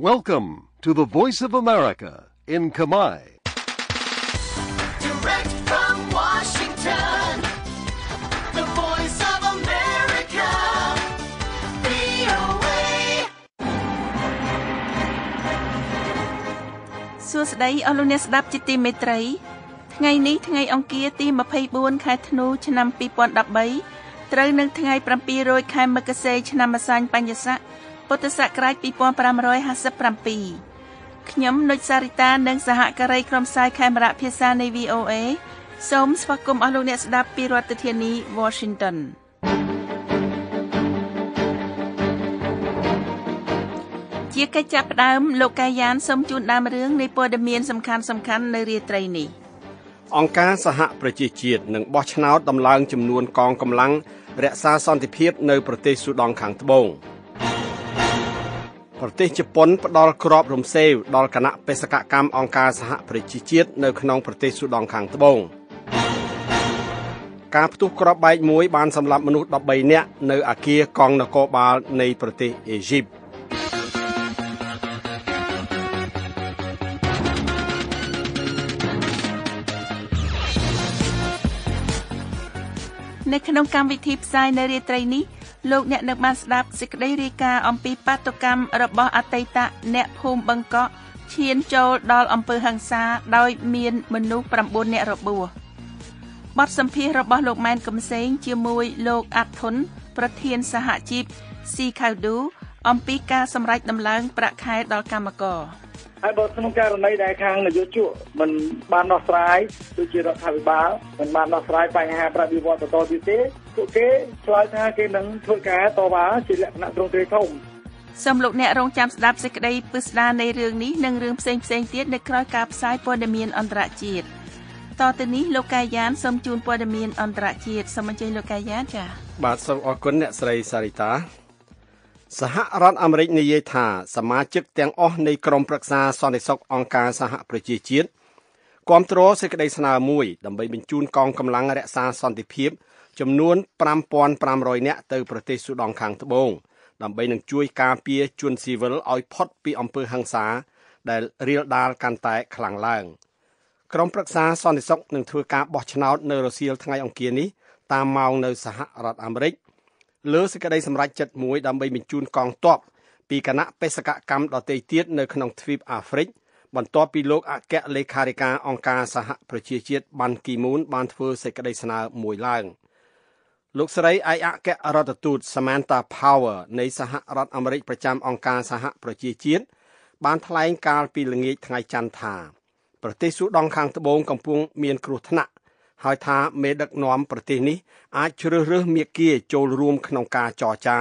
Welcome to the Voice of America in Khmer. Direct from Washington, the Voice of America, VOA. សួស្តីអស់លោកអ្នកស្ដាប់ជាទីមេត្រីថ្ងៃនេះថ្ងៃអង្គារទី24ខែធ្នូឆ្នាំ2013ត្រូវនឹងថ្ងៃ700ខែមករាឆ្នាំម្សាញ់បញ្ញាស័កពុទ្ធសករាជ2557ខ្ញុំនុចសារិតានិងសហការីក្រុមផ្សាយខេមរៈភាសានៃ VOA សូមស្វាគមន៍អស់លោកអ្នកស្ដាប់ពីរដ្ឋធានី Washington ជាកិច្ចចាប់ផ្ដើមលោកកាយានសូមជូនដើមរឿងនៃព័ត៌មានសំខាន់ៗនៅរាត្រីនេះអង្គការសហប្រជាជាតិនឹងបោះឆ្នោតដំឡើងចំនួនកងកម្លាំងរក្សាសន្តិភាពនៅប្រទេសស៊ូដង់ខាងត្បូងប្រទេសជប៉ុនផ្ដល់គ្រាប់រំសេវដល់គណៈបេសកកម្មអង្គការសហប្រជាជាតិនៅក្នុងប្រទេសស៊ូដង់ខាងត្បូងការផ្ទុះគ្រាប់បែកមួយបានសម្លាប់មនុស្ស13នាក់នៅអគារកងនគរបាលនៃប្រទេសអេស៊ីបនៅក្នុងកម្មវិធីផ្សាយនៅរាត្រីនេះលោកអ្នកនៅបានស្ដាប់សេចក្តីរាយការណ៍អំពីបាតុកម្មរបស់អតីតអ្នកភូមិបឹងកក់ឈានចូលដល់អំពើហិង្សាដោយមានមនុស្ស9នាក់របួសបទសម្ភាសន៍របស់លោកម៉ែនកំសែងជាមួយលោកអាត់ធុនប្រធានសហជីពស៊ីខៅឌូអំពីការសម្រេចដំឡើងប្រាក់ខែដល់កម្មករហើយបើក្នុងករណីដែលខាងនយោជកមិនបានដោះស្រាយដូចជារដ្ឋាភិបាលមិនបានដោះស្រាយបញ្ហាប្រតិវត្តបន្តទៀតទេពួកគេឆ្លើយថាគេនឹងធ្វើការតវ៉ាជាលក្ខណៈទ្រង់ទ្រាយធំសូមលោកអ្នករងចាំស្ដាប់សេចក្តីពិស្ដារនៃរឿងនេះនិងរឿងផ្សេងៗទៀតនៅក្រោយការផ្សាយព័ត៌មានអន្តរជាតិតទៅនេះលោកកាយានសូមជូនព័ត៌មានអន្តរជាតិសូមអញ្ជើញលោកកាយានចា៎បាទសូមអរគុណអ្នកស្រីសារីតាសហរដ្ឋអាមេរិកនិយាយថាសមាជិកទាំងអស់នៃក្រុមប្រឹក្សាសន្តិសុខអង្គការសហប្រជាជាតិគាំទ្រសេចក្តីស្នើមួយដើម្បីបញ្ជូនកងកម្លាំងរក្សាសន្តិភាពចំនួន 5,500 នាក់ទៅប្រទេសស៊ូដង់ខាងត្បូងដើម្បីនឹងជួយការពារជនស៊ីវិលឲ្យផុតពីអំពើហិង្សាដែលរាលដាលកាន់តែខ្លាំងឡើងក្រុមប្រឹក្សាសន្តិសុខនឹងធ្វើការបោះឆ្នោតនៅរុស្ស៊ីថ្ងៃអង្គារនេះតាមម៉ោងនៅសហរដ្ឋអាមេរិកលើសេចក្តីសម្រេចចិត្តមួយដើម្បីបញ្ជូនកងទ័ពពីគណៈបេសកកម្មដទៃទៀតនៅក្នុងទ្វីបអាហ្វ្រិកបន្ទាប់ពីលោកអគ្គលេខាធិការអង្គការសហប្រជាជាតិបានគីមូនបានធ្វើសេចក្តីស្នើមួយឡើងលោកស្រីឯកអគ្គរដ្ឋទូត Samantha Power នៃសហរដ្ឋអាមេរិកប្រចាំអង្គការសហប្រជាជាតិបានថ្លែងកាលពីល្ងាចថ្ងៃច័ន្ទថាប្រទេសស៊ូដង់ខាងត្បូងកំពុងមានគ្រោះថ្នាក់ហើយថាមេដឹកនាំប្រទេសនេះអាចជ្រើសរើសមាគ៌ាចូលរួមក្នុងការចរចា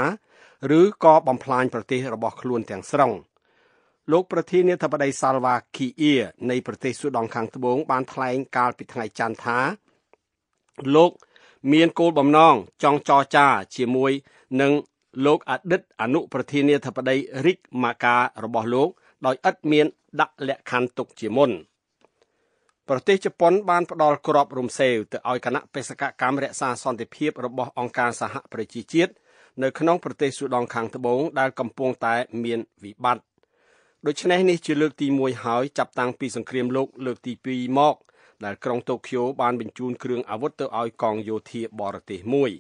ឬក៏បំផ្លាញប្រទេសរបស់ខ្លួនទាំងស្រុងលោកប្រធានាធិបតីសាល់វ៉ាគីអ៊ីនៃប្រទេសស៊ូដង់ខាងត្បូងបានថ្លែងកាលពីថ្ងៃច័ន្ទថាលោកមានគោលបំណងចង់ចរចាជាមួយនឹងលោកអតីតអនុប្រធានាធិបតីរិកម៉ាការបស់លោកដោយឥតមានដាក់លក្ខខណ្ឌទុកជាមុនប្រទេសជប៉ុនបានផ្ដល់គ្រាប់រំសេវទៅឲ្យគណៈបេសកកម្មរក្សាសន្តិភាពរបស់អង្គការសហប្រជាជាតិនៅក្នុងប្រទេសស៊ូដង់ខាងត្បូងដែលកំពុងតែមានវិបត្តិដូច្នេះនេះជាលើកទី1ហើយចាប់តាំងពីសង្គ្រាមលោកលើកទី2មកដែលក្រុងតូក្យូបានបញ្ជូនគ្រឿងអាវុធទៅឲ្យកងយោធាបរទេសមួយ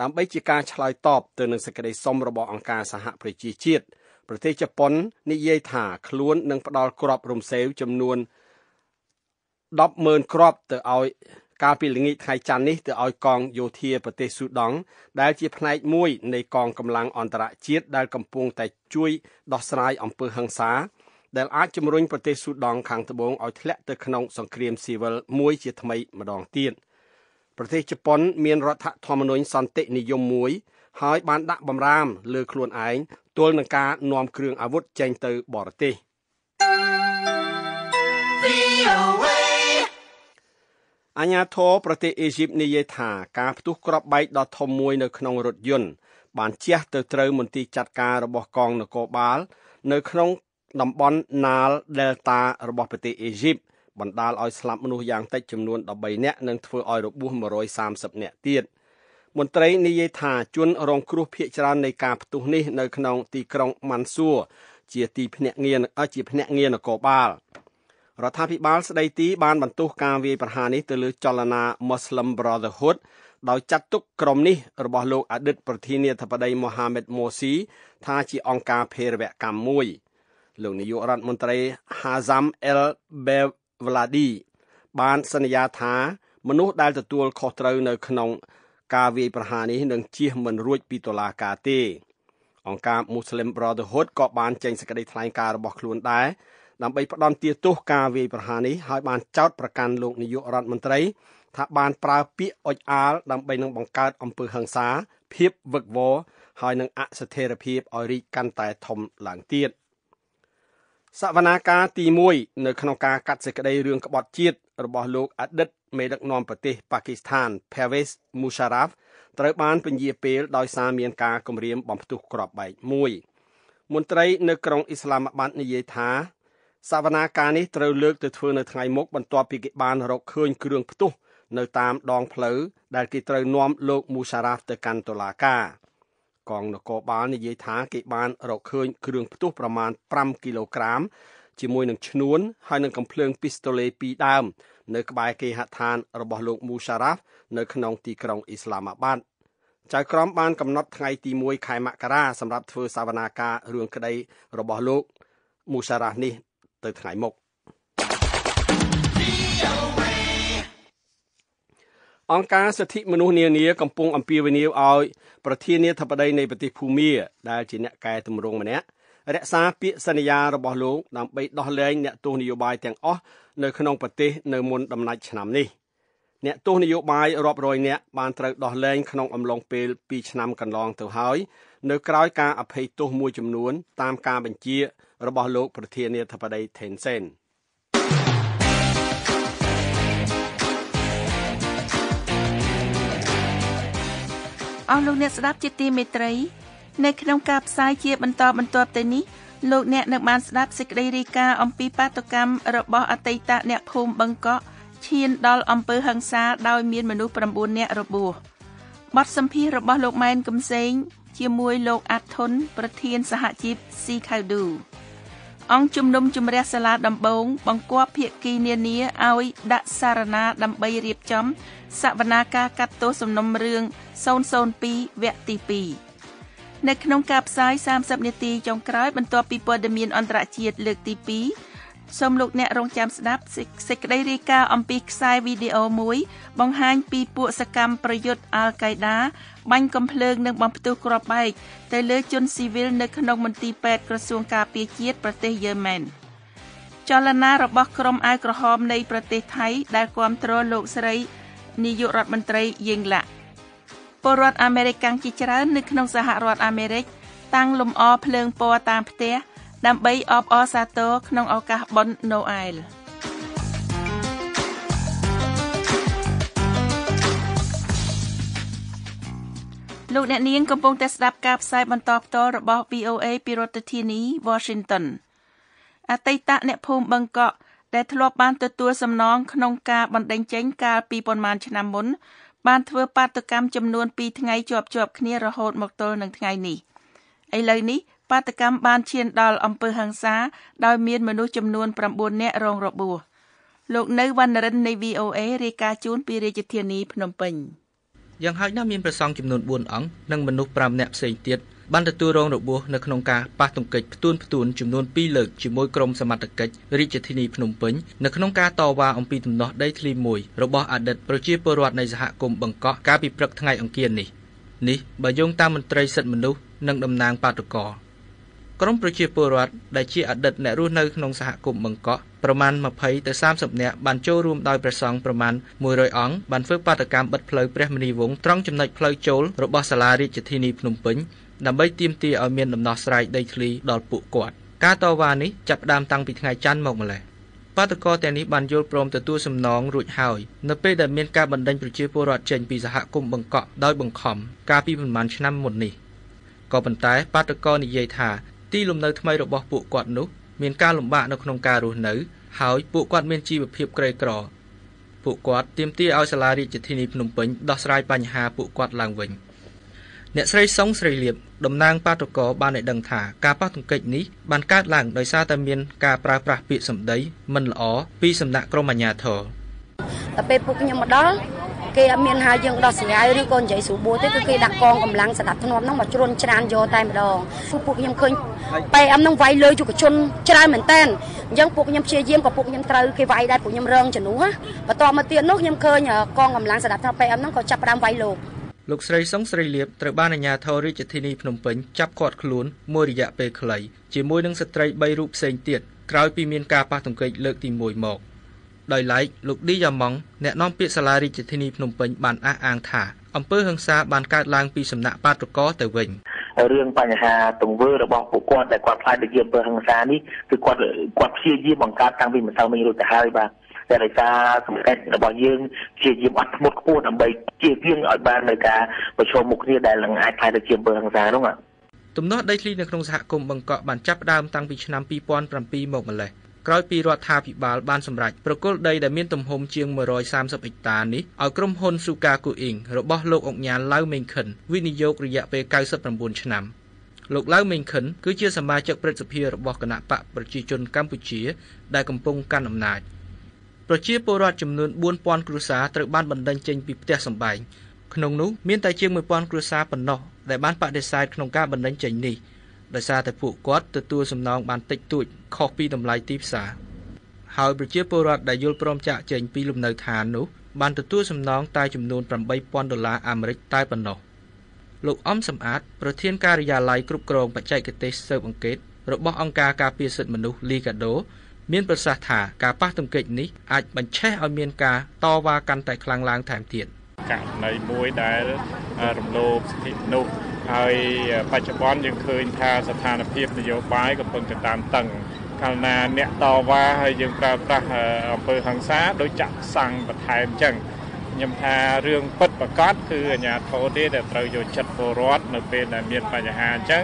ដើម្បីជាការឆ្លើយតបទៅនឹងសេចក្តីសុំរបស់អង្គការសហប្រជាជាតិប្រទេសជប៉ុននិយាយថាខ្លួននឹងផ្ដល់គ្រាប់រំសេវចំនួន100000 គ្រាប់ទៅឲ្យកាលពីល្ងាចថ្ងៃច័ន្ទនេះទៅឲ្យកងយោធាប្រទេសស៊ូដង់ដែលជាផ្នែកមួយនៃកងកម្លាំងអន្តរជាតិដែលកំពុងតែជួយដោះស្រាយអំពើហិង្សាដែលអាចជំរុញប្រទេសស៊ូដង់ខាងត្បូងឲ្យធ្លាក់ទៅក្នុងសង្គ្រាមស៊ីវិលមួយជាថ្មីម្ដងទៀតប្រទេសជប៉ុនមានរដ្ឋធម្មនុញ្ញសន្តិនិយមមួយហើយបានដាក់បំរាមលើខ្លួនឯងទល់នឹងការនាំគ្រឿងអាវុធចេញទៅបរទេសអាញាធរប្រទេសអេស៊ីបនិយាយថាការផ្ទុះគ្រាប់បែកដ៏ធំមួយនៅក្នុងរថយន្តបានជះទៅត្រូវមន្ទីរចាត់ការរបស់កងនគរបាលនៅក្នុងតំបន់ណាលដេលតារបស់ប្រទេសអេស៊ីបបណ្ដាលឲ្យស្លាប់មនុស្សយ៉ាងតិចចំនួន13នាក់និងធ្វើឲ្យរបួស130នាក់ទៀតមន្ត្រីនិយាយថាជនរងគ្រោះភាគច្រើននៃការផ្ទុះនេះនៅក្នុងទីក្រុងម៉ាន់សួរ ជាទីភ្នាក់ងារជាភ្នាក់ងារនគរបាលរដ្ឋាភិបាលស្ដីទីបានបន្ទោសការវាយប្រហារនេះទៅលើចលនា Muslim Brotherhood ដោយចាត់ទុកក្រុមនេះរបស់លោកអតីតប្រធានាធិបតី Mohamed Morsi ថាជាអង្គការភេរវកម្មមួយលោកនាយករដ្ឋមន្ត្រី Hazam El Bewladi បានសន្យាថាមនុស្សដែលទទួលខុសត្រូវនៅក្នុងការវាយប្រហារនេះនឹងជៀសមិនរួចពីតុលាការទេអង្គការ Muslim Brotherhood ក៏បានចេញសេចក្តីថ្លែងការណ៍របស់ខ្លួនដែរដើម្បីផ្ដន់ទាទោសការវាយប្រហារនេះហើយបានចោទប្រកាន់លោកនាយករដ្ឋមន្ត្រីថាបានប្រើពាក្យអុចអាលដើម្បីនឹងបង្កើតអំពើហិង្សាភាពវឹកវរហើយនឹងអស្ថិរភាពឲ្យរីកកាន់តែធំឡើងទៀតសវនាការទី1នៅក្នុងការកាត់សេចក្តីរឿងក្បត់ជាតិរបស់លោកអតីតមេដឹកនាំប្រទេសប៉ាគីស្ថាន Pervez Musharraf ត្រូវបានពន្យាពេលដោយសារមានការគំរាមបំផ្ទុះគ្រាប់បែកមួយមន្ត្រីនៅក្រុងអ៊ីស្លាមាបាតនិយាយថាសវនាការនេះត្រូវលើកទៅធ្វើនៅថ្ងៃមុខបន្ទាប់ពីគេបានរកឃើញគ្រឿងផ្ទុះនៅតាមដងផ្លូវដែលគេត្រូវនាំលោក Musharraf ទៅកាន់តុលាការកងនគរបាលនិយាយថាគេបានរកឃើញគ្រឿងផ្ទុះប្រមាណ5គីឡូក្រាមជាមួយនឹងឈ្នួនហើយនឹងកំភ្លើងពីស្តូលេ2ដើមនៅក្បែរគេហដ្ឋានរបស់លោក Musharraf នៅក្នុងទីក្រុងអ៊ីស្លាមាបាតចៅក្រមបានកំណត់ថ្ងៃទី1ខែមករាសម្រាប់ធ្វើសវនាការរឿងក្តីរបស់លោក Musharraf នេះទៅថ្ងៃមុខអង្គការសិទ្ធិមនុស្សនានាកំពុងអំពាវនាវឲ្យប្រធានាធិបតីនៃប្រទេសភូមាដែលជាអ្នកកែតម្រង់ម្នាក់រក្សាពាក្យសន្យារបស់លោកដើម្បីដោះលែងអ្នកទោសនយោបាយទាំងអស់នៅក្នុងប្រទេសនៅមុនដំណាច់ឆ្នាំនេះអ្នកទោសនយោបាយរាប់រយនាក់បានត្រូវដោះលែងក្នុងអំឡុងពេល2ឆ្នាំកន្លងទៅហើយនៅក្រោយការអភ័យទោសមួយចំនួនតាមការបញ្ជារបស់លោកប្រធានាធិបតី Thein Seinអស់លោកអ្នកស្ដាប់ជាទីមេត្រីនៅក្នុងការផ្សាយជាបន្តបន្ទាប់ទៅនេះលោកអ្នកនឹងបានស្ដាប់សេចក្តីរាយការណ៍អំពីបាតុកម្មរបស់អតីតអ្នកភូមិបឹងកក់ឈានដល់អំពើហិង្សាដោយមានមនុស្ស9នាក់របួសបទសម្ភាសន៍របស់លោកម៉ែនកំសែងជាមួយលោកអាត់ធុនប្រធានសហជីពស៊ីខៅឌូអង្គជំនុំជម្រះសាលាដំបងបង្គាប់ភាគីនានាឲ្យដាក់សារណាដើម្បីរៀបចំសវនាការកាត់ទោសសំណុំរឿង002វគ្គទី2នៅក្នុងការផ្សាយ30នាទីចុងក្រោយបន្ទាប់ពីព័ត៌មានអន្តរជាតិលើកទី2សូមលោកអ្នករងចាំស្ដាប់សេចក្តីរាយការណ៍អំពីខ្សែវីដេអូមួយបង្ហាញពីពួកសកម្មប្រយុទ្ធអាល់កៃដាបាញ់កំភ្លើងនិងបំផ្ទុះគ្រាប់បែកទៅលើជនស៊ីវិលនៅក្នុងមន្ទីរពេទ្យក្រសួងការពារជាតិប្រទេសយេម៉ែនចលនារបស់ក្រុមអាវក្រហមនៃប្រទេសថៃដែលគាំទ្រលោកស្រីនាយករដ្ឋមន្ត្រីយេងឡាក់ពលរដ្ឋអាមេរិកជាច្រើននៅក្នុងសហរដ្ឋអាមេរិកតាំងលម្អភ្លើងពណ៌តាមផ្ទះដើម្បីអបអរសាទរក្នុងឱកាសបុណ្យណូអែលលោកអ្នកនាងកំពុងតែស្ដាប់ការផ្សាយបន្តផ្ទាល់របស់ VOA ពីរដ្ឋធានី Washington អតីតអ្នកភូមិបឹងកក់ដែលធ្លាប់បានទទួលសំណងក្នុងការបណ្ដេញចេញកាលពីប៉ុន្មានឆ្នាំមុនបានធ្វើបាតុកម្មចំនួន2ថ្ងៃជាប់គ្នារហូតមកទល់នឹងថ្ងៃនេះឥឡូវនេះបាតុកម្មបានឈានដល់អំពើហិង្សាដោយមានមនុស្សចំនួន9នាក់រងរបួសលោកនៅវណ្ណរិននៃ VOA រាយការណ៍ជូនពីរាជធានីភ្នំពេញយ៉ាងហោចណាស់មានព្រះសង្ឃចំនួន4អង្គនិងមនុស្ស5នាក់ផ្សេងទៀតបានទទួលរងរបួសនៅក្នុងការប៉ះទង្គិចផ្ទួនចំនួន2លើកជាមួយក្រុមសមត្ថកិច្ចរាជធានីភ្នំពេញនៅក្នុងការតវ៉ាអំពីទំនាស់ដីធ្លីមួយរបស់អតីតប្រជាពលរដ្ឋនៃសហគមន៍បឹងកក់កាលពីព្រឹកថ្ងៃអង្គារនេះបើយោងតាមមន្ត្រីសិទ្ធិមនុស្សនិងតំណាងបាតុករក្រុមប្រជាពលរដ្ឋដែលជាអតីតអ្នករស់នៅក្នុងសហគមន៍បឹងកក់ប្រមាណ20ទៅ30នាក់បានចូលរួមដោយព្រះសង្ឃប្រមាណ100អង្គបានធ្វើបាតកម្មបិទផ្លូវព្រះមុនីវង្សត្រង់ចំណុចផ្លូវចូលរបស់សាលារាជធានីភ្នំពេញដើម្បីទាមទារឲ្យមានដំណោះស្រាយដីធ្លីដល់ពួកគាត់ការតវ៉ានេះចាប់ផ្ដើមតាំងពីថ្ងៃច័ន្ទមកម្ល៉េះបាតុករទាំងនេះបានយល់ព្រមទទួលសំណងរួចហើយនៅពេលដែលមានការបណ្ដេញប្រជាពលរដ្ឋចេញពីសហគមន៍បឹងកក់ដោយបង្ខំកាលពីប្រមាណឆ្នាំមុននេះក៏ប៉ុន្តែបាតុករនិយាយថាទីលំនៅថ្មីរបស់ពួកគាត់នោះមានការលំបាកនៅក្នុងការរស់នៅហើយពួកគាត់មានជីវភាពក្រីក្រពួកគាត់ទាមទារឲ្យសាលារាជធានីភ្នំពេញដោះស្រាយបញ្ហាពួកគាត់ឡើងវិញ เนี่ยสไลซองสไลเลียบดำนางปาตกอบานในดังถาการปาตุงเกจนี้บานกาดหลังโดยซาตาเมียนการปราปราปีสมเดย์มันหล่อปีสมณะกรมญาเถอแต่เป็นปุกยังมาดอเกี่ยเมียนหายังดอสิงห์หรือคนใจสูบบัวที่คือดักกองกำลังสนับสนุนน้องมาชนชานโยตายมาดองปุกยังเคยไปอำน้องไวเลยจุกชนชานเหมือนเต้นยังปุกยังเชียร์เยี่ยมกับปุกยังตรึกไวได้ปุกยังเริงจะหนูฮะแต่ตอนมาเตียนนกยังเคยเนี่ยกองกำลังสนับสนุนไปอำน้องเขาจับรามไวโลลูกสไลซองสไลเลียบตระบ้านญาทอริจิตินีพนมเปิงจับขอดขลุ่นมวยระยะเปรย์ไข่จีมวยนังสไตรใบรูปเซนเตียดกลายปีเมียนกาปาตุงเกยเลิกตีมวยหมอกโดยไล่ลูกดิยามองแนะน้อมเปียสลาริจิตินีพนมเปิงบานอาอ่างถ่าอำเภอเฮืองซาบานการลางปีสำนักปาตุกอแต่เวงเรื่องปัญหาตรงเวอร์ระบองผูกกอดแต่ความพลาดเกี่ยวกับเฮืองซานี่คือกอดเชี่ยยี่บังการทางวิมเซามีรู้แต่หายบ้างแต่ในการสำคัญระบองยื่นเชี่ยยี่บัดหมดพูดอันใบเชี่ยเพียงอัดบ้านในการประชุมมุกเนี่ยได้หลังไอ้พลาดเกี่ยวกับเฮืองซาน้องอ่ะตุ่มนอดได้ที่ในโครงสร้างกลมบังเกาะบานจับดามตั้งปีชนำปีปอนปีหมดมาเลยกลายปีรัฐาพิบาลบ้านสำรัยประกอบได้แต่เมียนตุ่มโฮมเชียงเมรอย30อิกตานี้เอากรมฮอนสุกากุอิงระบอบโลกองยานเล่าเมงเขินวินิโยกระยะไป99ชนำโลกเล่าเมงเขินคือเชื่อสมาชิกประสิทธิระบอบคณะปะประชาชนกัมพูชีได้กำปองการอำนาจประชาชนรัฐจำนวน4,000ครัวซาตรึกบ้านบันดังเจงปีเตะสบายขนมนู้เมียนไตเชียง1,000ครัวซาปนนอแต่บ้านปะเดซายขนมก้าบันดังเจงนี้โดยซาแต่ผู้กอดตัวสำนองบานติดตุยขอปีดำลายตีพสาหายประเชียโปรัดได้ยุลพร้อมจะเจงปีลุมเนยฐานนุบานตัวสำนองตายจำนวนประมาณ$100อเมริกใต้ปนนอลูกอ้อมสำอาดประเทศการยาไลกรุบกรองปัจจัยเกษตรเซอร์บังเกตระบบองค์การการเปลี่ยนสิทธิมนุษย์ลีกาโดเมียนประสาทาการป้าตุงเกตนี้อาจบันแช่เอาเมียนกาต่อว่ากันแต่คลางลางแถมเทียนการในมวยได้รำโลบสถิตนุไอ้ปัจจุบันยังเคยทาสถานพิบนโยบายกับคนจะตามตั้งขณะเนี่ยต่อว่ายังปราบปรามอำเภอหังซาโดยจับสั่งประทายจังยำทาเรื่องปัดประกาศคือญาติโทษแต่เราอยู่จัดโปรรอดในเป็นเมียนปัญหาจัง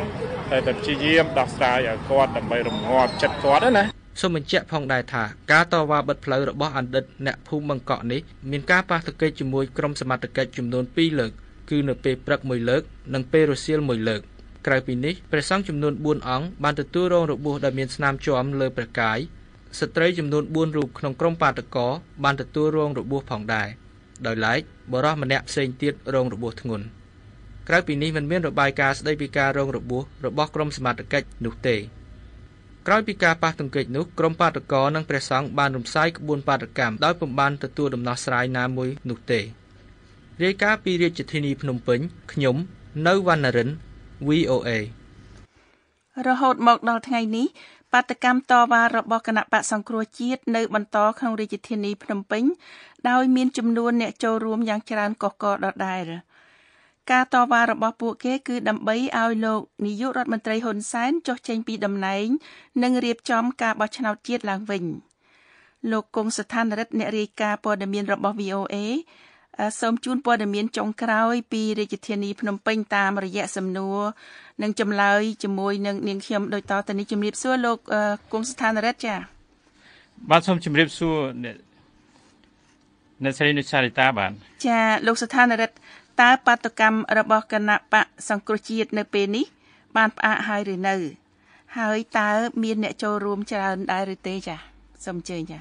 แต่ตัดชี้เยี่ยมดักสายกอดแต่ไปรำงอบจัดกอดนะสมัยเจ้าพองได้ถากาต่อว่าบัดเพลย์ระบอบอันเด็ดเนี่ยภูมิบังเกาะนี้มีการปาตะเกยจมวยกรมสมัติตะเกยจำนวนปีเลิกคือหนึ่งเปรปรักมวยเลิกหนึ่งเปรเซียลมวยเลิกกลายปีนี้ประสงค์จำนวนบุญอ๋องบานตะตู้รองระบุดามีนสนามจอมเลือประกายสตรีจำนวนบุญรูปของกรมปาตะกอบานตะตู้รองระบุพองได้โดยไล่บรอมันแนบเซนเตียรองระบุทงนกลายปีนี้มันเมียนระบายการได้ปีการรองระบุระบอบกรมสมัติตะเกยนุเตกลายปีกาปาตุงเกจนุกรมปาตะกอนั่งประสงค์บานรุมไซกบุญปาตะกรรมได้ปุ่มบานตะตู้ดำนอสไลนามวยนุเตเรียกาปีเรียจิตินีพนมเปิงขยมนวันนริน VOA ระหดหมอกดอกไงนี้ปฏิกรรมต่อว่าระบอบคณะปะสังครัวจีดในบรรทอของเรียจิตินีพนมเปิงได้มีจำนวนเนี่ยโจรวมอย่างจรานกอกอดได้หรือการต่อว่าระบอบปูเก้คือดำใบเอาโลกนิยุรัฐมนตรีฮุนเซนจดเจงปีดำไหนนั่งเรียบจอมการบัชนาจีดหลังวิ่งโลกกงสถานรัฐเนริกาปอดเมียนระบอบ VOAสมจูนปอดเมียนจงคราวปีเรจิเทียนีพนมเปิงตามระยะสำนัวนังจำเลยจมวยนังเนียงเขียมโดยต่อตอนนี้จมริบซัวโลกกงสถานรัฐจ้ะบ้านสมจมริบซัวเนี่ยในสรีนุชาลิตาบ้านจ้ะโลกสถานรัฐตาปาตกรรมระบอบคณะปะสังครจีตในปีนี้บ้านปะหายหรือเนอหายตาเมียนเนี่ยโจรวมจะได้หรือเตจ้ะสมเจจ้ะ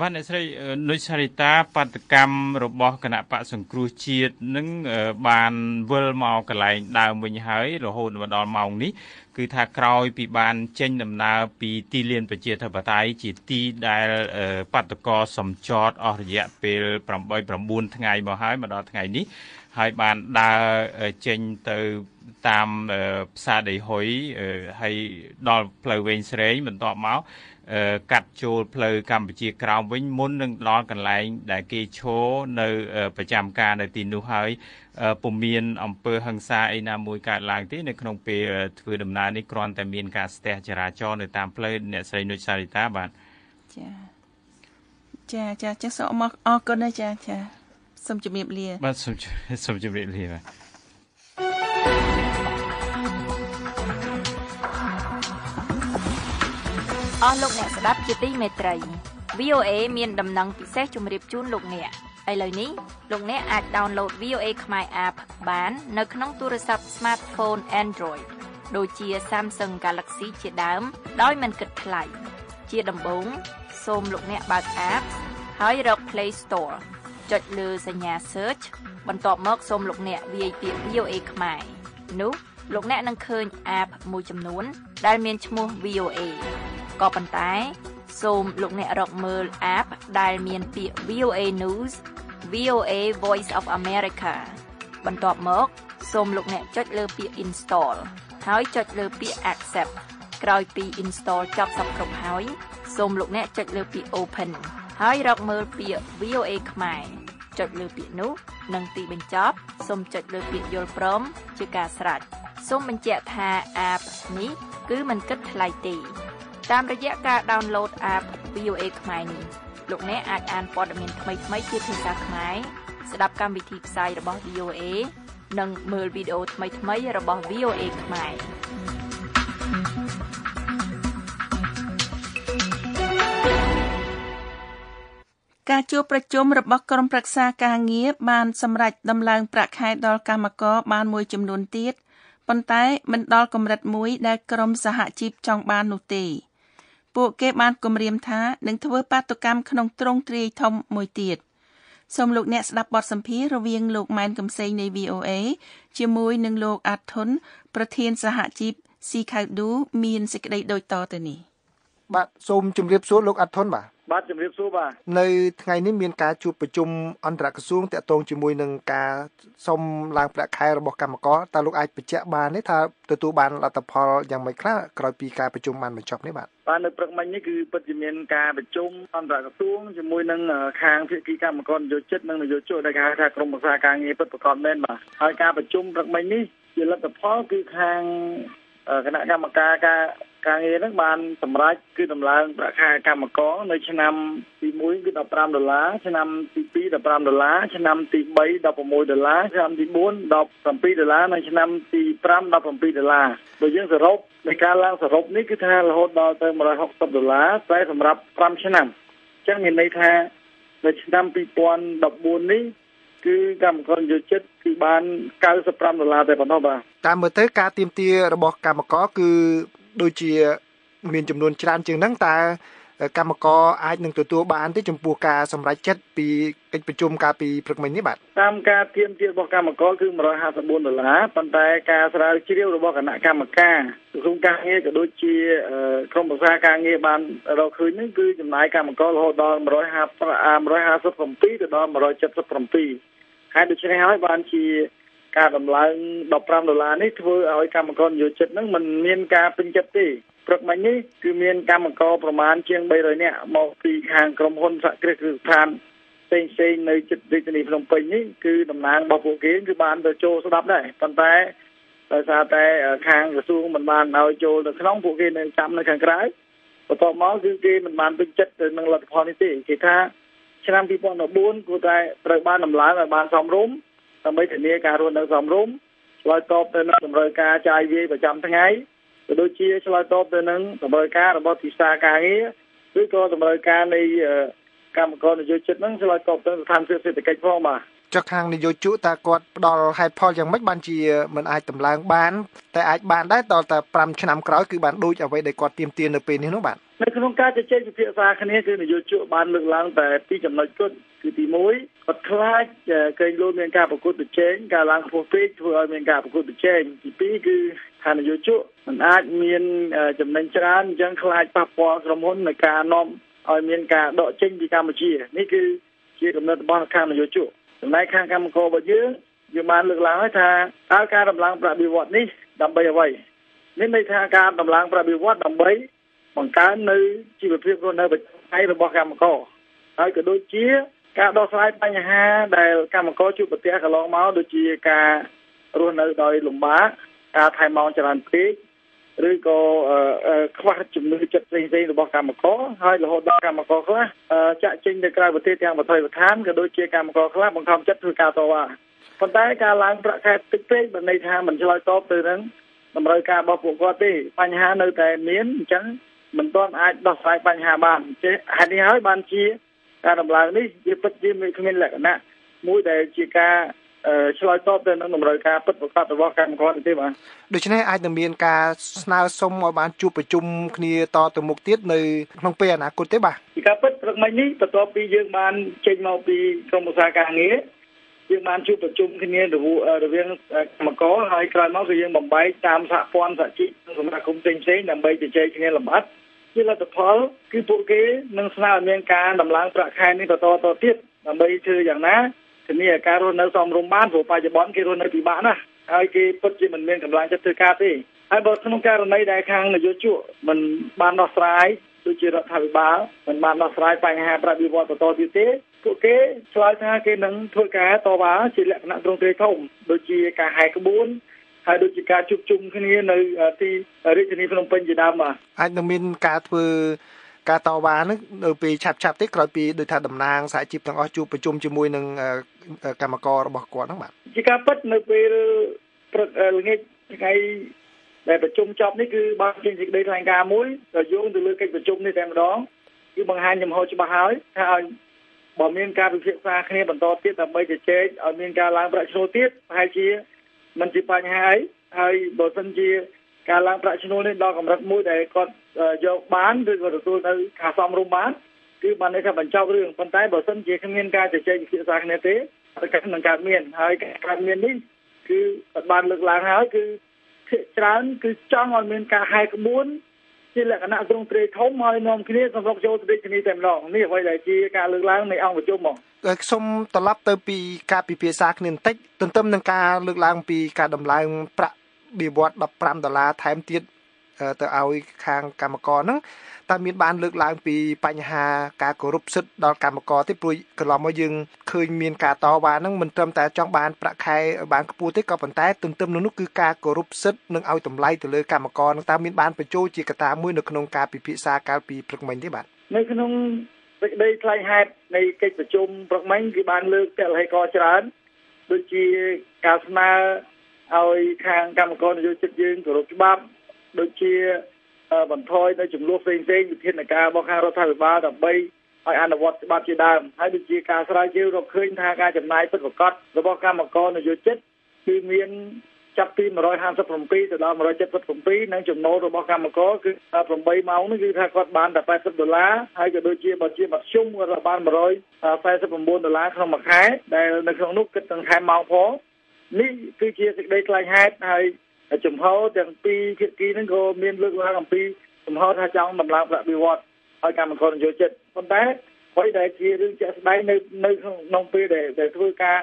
บ้านในสายนุชาริตาปฏิกรรมระบอบคณะปะสังครูชีดนั่งบานเวลเมากระไรดาวมิญหายหรือโหนวันดอนเมานี้คือถ้าคราวปีบานเจนดำนาปีตีเลียนประเจตปไตยจิตตีได้ปฏิกรสมจอดอริยะเปลปรำใบปรำบุญทั้งไงมาหายมาดอนทั้งไงนี้หายบานดาเจนเตอตามซาเดย์หอยให้ดอนเพลเวนเซเรย์เหมือนต่อเมากัดโจลเพลกรรมปจีกราววิ่งมุนนึงร้อนกันไหลได้กีโชในประจำการในตีนูหายปุ่มเมียนอำเภอหังซาไอนามวยการลางที่ในขนมเปียถือดำนานิกรอนแต่เมียนการสเตจราจรในตามเพลเนี่ยใส่นุชาริตาบ้านจ้าจักสอมออกก็ได้จ้าสมจุเมียบเลียบ้านสมจุเมียบเลียออลูกเนี่ยสำหรับจิตติเมตรัย VOA มีนดำนังพิเศษจุ่มรีบจูนลูกเนี่ย ឥឡូវនេះលោកអ្នកអាច download VOA Khmer App បាននៅក្នុងទូរស័ព្ទ smartphone Android ដូចជា Samsung Galaxy ជាដើមដោយមិនគិតថ្លៃជាដំបូងសូមលោកអ្នកបើក App ហើយរក Play Store ចុចលើសញ្ញា Search បន្ទាប់មកសូមលោកអ្នកវាយពាក្យ VOA ខ្មែរនោះលោកអ្នកនឹងឃើញ App មួយចំនួនដែលមានឈ្មោះ VOA ក៏ប៉ុន្តែសូមលោកអ្នករកមើល App ដែលមានពាក្យ VOA News VOA Voice of America បន្ទាប់មកសូមលោកអ្នកចុចលើពាក្យ Install ហើយចុចលើពាក្យ Accept ក្រោយពី Install ចប់សព្វគ្រប់ហើយសូមលោកអ្នកចុចលើពាក្យ Open ហើយរកមើលពាក្យ VOA ខ្មែរចុចលើពាក្យនោះនិងទីបញ្ចប់សូមចុចលើពាក្យយល់ព្រមជាការស្រេចសូមបញ្ជាក់ថា App នេះគឺមិនគិតថ្លៃទេតាមរយៈការ download app VOA ខ្មែរនេះលោកអ្នកអាចអានព័ត៌មានថ្មីៗជាភាសាខ្មែរស្ដាប់កម្មវិធីផ្សាយរបស់ VOA និងមើលវីដេអូថ្មីៗរបស់ VOA ខ្មែរការជួបប្រជុំរបស់ក្រុមប្រឹក្សាការងារបានសម្រេចដំឡើងប្រាក់ខែដល់កម្មករបានមួយចំនួនទៀតប៉ុន្តែមិនដល់កម្រិតមួយដែលក្រុមសហជីពចង់បាននោះទេពួកគេបានគម្រាមថានឹងធ្វើបាតុកម្មក្នុងទ្រង់ទ្រាយធំមួយទៀតសូមលោកអ្នកស្ដាប់បទសម្ភាសន៍រវាងលោកម៉ែនកំសែងនៃ VOA ជាមួយនឹងលោកអាត់ធុនប្រធានសហជីពស៊ីខៅឌូមានសេចក្តីដូចតទៅនេះបាទសូមជម្រាបសួរលោកអាត់ធុនបាទជម្រាបសួរបាទនៅថ្ងៃនេះមានការជួបប្រជុំអន្តរក្រសួងទាក់ទងជាមួយនឹងការសុំឡើងប្រាក់ខែរបស់កម្មករតើលោកអាចបញ្ជាក់បានទេថាទទួលបានលទ្ធផលយ៉ាងម៉េចខ្លះក្រោយពីការប្រជុំបានបញ្ចប់នេះបាទបាទនៅព្រឹកមិញនេះគឺពិតជាមានការប្រជុំអន្តរក្រសួងជាមួយនឹងខាងភាគីកម្មករនយោជិតនិងនយោជកដែលគេហៅថាក្រមប្រឹក្សាការងារពិតប្រាកដមែនបាទហើយការប្រជុំព្រឹកមិញនេះជាលទ្ធផលគឺខាងគណៈកម្មការការងារនឹងបានសម្រេចគឺដំឡើងប្រាក់ខែកម្មករនៅឆ្នាំទី1គឺ$15ឆ្នាំទី2$15ឆ្នាំទី3$16ឆ្នាំទី4$17និងឆ្នាំទី5$17បើយើងសរុបនៃការឡើងសរុបនេះគឺថារហូតដល់ទៅ$160តែសម្រាប់5ឆ្នាំអញ្ចឹងមានន័យថានៅឆ្នាំ2014នេះគឺកម្មករយោជិតគឺបាន$95តែប៉ុណ្ណោះបាទតាមមើលទៅការទាមទាររបស់កម្មករគឺដូចជាមានចំនួនច្រើនជាងហ្នឹងតើកម្មករអាចនឹងទទួលបានទេចំពោះការសម្រេចចិត្តពីកិច្ចប្រជុំកាលពីព្រឹកមិញនេះបាទតាមការទាមទាររបស់កម្មករគឺ$154ប៉ុន្តែការស្រាវជ្រាវរបស់គណៈកម្មការក្រសួងការងារក៏ដូចជាក្រមប្រឹក្សាការងារបានរកឃើញហ្នឹងគឺចំណាយកម្មកររហូតដល់157ទៅដល់177ហើយដូច្នេះហើយបានជាការដំឡើង$15នេះធ្វើឲ្យកម្មករនយោជិតហ្នឹងមិនមានការពេញចិត្តទេព្រឹកមិញនេះគឺមានកម្មករប្រមាណជាង300នាក់មកពីខាងក្រុមហ៊ុនសហគ្រាសគ្រឹះស្ថានផ្សេងៗនៅជិតរាជធានីភ្នំពេញនេះគឺដំណើររបស់ពួកគេគឺបានទៅចូលស្ដាប់ដែរប៉ុន្តែដោយសារតែខាងក្រសួងមិនបានឲ្យចូលទៅក្នុងពួកគេនៅចាំនៅខាងក្រៅបន្ទាប់មកគឺគេមិនបានពេញចិត្តទៅនឹងលទ្ធផលនេះទេគេថាឆ្នាំ2014គួរតែត្រូវបានដំឡើងឲ្យបានសមរម្យដើម្បីធានាការរស់នៅសមរម្យឆ្លើយតបទៅនឹងតម្រូវការចាយវាយប្រចាំថ្ងៃក៏ដូចជាឆ្លើយតបទៅនឹងតម្រូវការរបស់ទីផ្សារការងារឬក៏តម្រូវការនៃកម្មករនយោជិតហ្នឹងឆ្លើយតបទៅស្ថានភាពសេដ្ឋកិច្ចផងបាទចុះខាងនយោជកតើគាត់ផ្ដល់ហេតុផលយ៉ាងម៉េចបានជាមិនអាចតម្លើងបានតែអាចបានដែរដល់តែ5ឆ្នាំក្រោយគឺបានដូចអ្វីដែលគាត់ទាមទារនៅពេលនេះនោះបាទនៅក្នុងការជជែកពិភាក្សាគ្នាគឺនយោជកបានលើកឡើងតែពីចំណុចគត់គឺទី1គាត់ខ្លាចកេងលួចមានការប្រកួតប្រជែងការឡើងខ្ពស់ពេកធ្វើឲ្យមានការប្រកួតប្រជែងទី2គឺថានយោជកមិនអាចមានចំណេញច្រើនអញ្ចឹងខ្លាចប៉ះពាល់ក្រុមហ៊ុននៃការនាំឲ្យមានការដកចេញពីកម្ពុជានេះគឺជាគំនិតរបស់ខាងនយោជកចំណែកខាងកម្មកររបស់យើងបានលើកឡើងហើយថាតើការដំឡើងប្រាក់បៀវត្សនេះដើម្បីអ្វីមានន័យថាការដំឡើងប្រាក់បៀវត្សដើម្បីបង្កើននៅជីវភាពរបស់នៅប្រចាំថ្ងៃរបស់កម្មករហើយក៏ដូចជាការដោះស្រាយបញ្ហាដែលកម្មករជួបប្រទះកន្លងមកដូចជាការរស់នៅដោយលំបាកការថែម៉ោងច្រើនពេកឬក៏ខ្វះចំណូលចិត្តផ្សេងៗរបស់កម្មករហើយរហូតដល់កម្មករខ្លះចាក់ចេញទៅក្រៅប្រទេសទាំងប្រទេសឋានក៏ដូចជាកម្មករខ្លះបង្ខំចិត្តធ្វើការតវ៉ាប៉ុន្តែការឡើងប្រាក់ខែតិចពេកបានន័យថាមិនឆ្លើយតបទៅនឹងតម្រូវការរបស់ពួកគាត់ទេបញ្ហានៅតែមានអញ្ចឹងមិនទាន់អាចដោះស្រាយបញ្ហាបានហេតុនេះហើយបានជា การดำเนินนี้ยึดปัจจัยมีขึ้นแหละนะมุ้ยแต่จีกาชลอยตอบเดินน้องหนุ่มรายการปัดประกาศแต่ว่าการก่อนที่มาโดยเฉพาะไอ้ดำเนินการสนามสมบานจูบประชุมคณีต่อตัวมุกเตี้ยในน้องเปียนะคุณเตี้ยบ่าจีกาปัดประกาศนี้ต่อปียืมมันเชิงมาปีกรมสาขาเงี้ยยืมมันจูบประชุมคณีดูเรื่องมาก่อให้ใครมาคือยืมบ่มใบตามสะพานสะจีสำหรับคุมเต็งเซ็งนำใบจะเจคณีลำบัดที่เราจะพอคือพวกเก๋นังสนามดำเนินการดำล้างประกาศนี้ต่อเตี้ยนำใบเชื่ออย่างนั้นทีนี้การรณรงค์สมรมบ้านผัวปลายจะบ้อนการรณรงค์ปีบ้านนะไอ้กีปัจจุบันเมืองกำลังจะถือการที่ไอ้บทสมการรณรงค์ได้ครั้งในยุคจุมันบ้านนอสไลด์ตัวจีรัฐวิบาลมันบ้านนอสไลด์ไปหาประดิบวัตต่อที่เต้พวกเก๋ชลายท่าเก๋นั่งถือการต่อบ้าจีแหลกนั่งตรงเที่ยวโดยจีการหายกระบุนหายโดยจีการจุกจุ่มขึ้นนี้ในที่เรื่องนี้พนมเป็นจีดำมาไอ้ดำมินการเพื่อการต่อวานึกโดยปีฉับๆที่กลายปีโดยทางดำนางสายจีบทางอจูประชุมจมวยหนึ่งกรรมกรระบบกวนทั้งหมดจีการพัฒน์ในปีรุ่นนี้ยังไงแต่ประชุมจบนี่คือบางทีจีได้ทางการมุ้ยแต่ยุ่งถึงเรื่องการประชุมนี่แต่มาร้องคือบางฮานยมโฮจะมาหายถ้าบ่มีการศึกษาแค่นี้บรรทอนที่ทำไม่จะเจ๊เอามีการล้างประชโนที่หายจีมันจีปัญหาหายบทสัญญีการล้างประชโนนี่ดอกกำลังมุ้ยแต่ก็ยกบ้านหรือว่าตัวในขาซ้อมรูบ้านคือมันได้ทำบรรเจ้าเรื่องปัญหาบ่อส้นเจียขมิ้นการจะเจริญศึกษาในเตะการทำการเมียนหายการเมียนนี่คือปัจจุบันหลักหลังหายคือจานคือจ้างงานเมียนการหายกระบุนที่แหละคณะตรงเตะท้องมอยนอมคดีสำหรับโจทย์คดีเต็มหลอกนี่ไว้ได้ที่การหลักหลังในองค์ประชุมบอกสมตลับเติมปีการปีเพียสักหนึ่งเต็กเติมเติมในการหลักหลังปีการดำลายประบีบวัดดับปรามดอลลาร์ไทม์ติดแต่เอาทางกรรมกรนั้นตามมีบ้านเลือกหลายปีปัญหาการกรุบซึดดอกกรรมกรที่ปลุกกระลอมมายึงเคยมีการต่อวานั้นมันเติมแต่จ้องบ้านประคายบ้านกปูที่กับปัญหาตึมๆนั้นคือการกรุบซึดนึงเอาต่ำไล่ตัวเลยกรรมกรตามมีบ้านเป็นโจจิกตามือในขนมการปีพิศาการปีปรักมันที่บ้านในขนมได้ไล่หายในการประชุมปรักมันที่บ้านเลือกแต่ไล่ก่อจานโดยจีการสมาเอาทางกรรมกรโดยจุดยึงกรุบบ้าโดยเชี่ยบรรทอยในจุดลูกเซ็งเซ็งอยู่ที่นาการบอกข้าเราทำแบบบ้าดับใบไออันวัดบาปจีดามให้ดูจีการสลายจิวเราเคยทางการจำนายเป็นประกอบแล้วบอกข้ามาก่อนในยุคเจ็ดคือเมียนจับตีมาร้อยห้าสิบสองปีแต่เรามาร้อยเจ็ดสิบสองปีนั่งจุดโน้ตเราบอกข้ามาก่อนคือผมใบเมานี่คือทางกอดบานแต่ไปสิบดอลลาร์ให้กับโดยเชี่ยบัดเชี่ยบัดชุ่มเราบานมาร้อยไปสิบสองบนดอลลาร์เขามาขายแต่ในเครื่องนุ๊กก็ต้องขายเมาพอนี่คือเชี่ยสิ่งใดไกลให้ให้จุ่มเขาแต่ปีเช็ดกีนั่นก็มีเลือกว่าของปีจุ่มเขาถ้าจ้องดำล้างประบีวอดเอาการมันคนโยเจ็ดคนแรกไว้ได้ที่เรื่องจะได้ในน้องปีเด็กทุกการ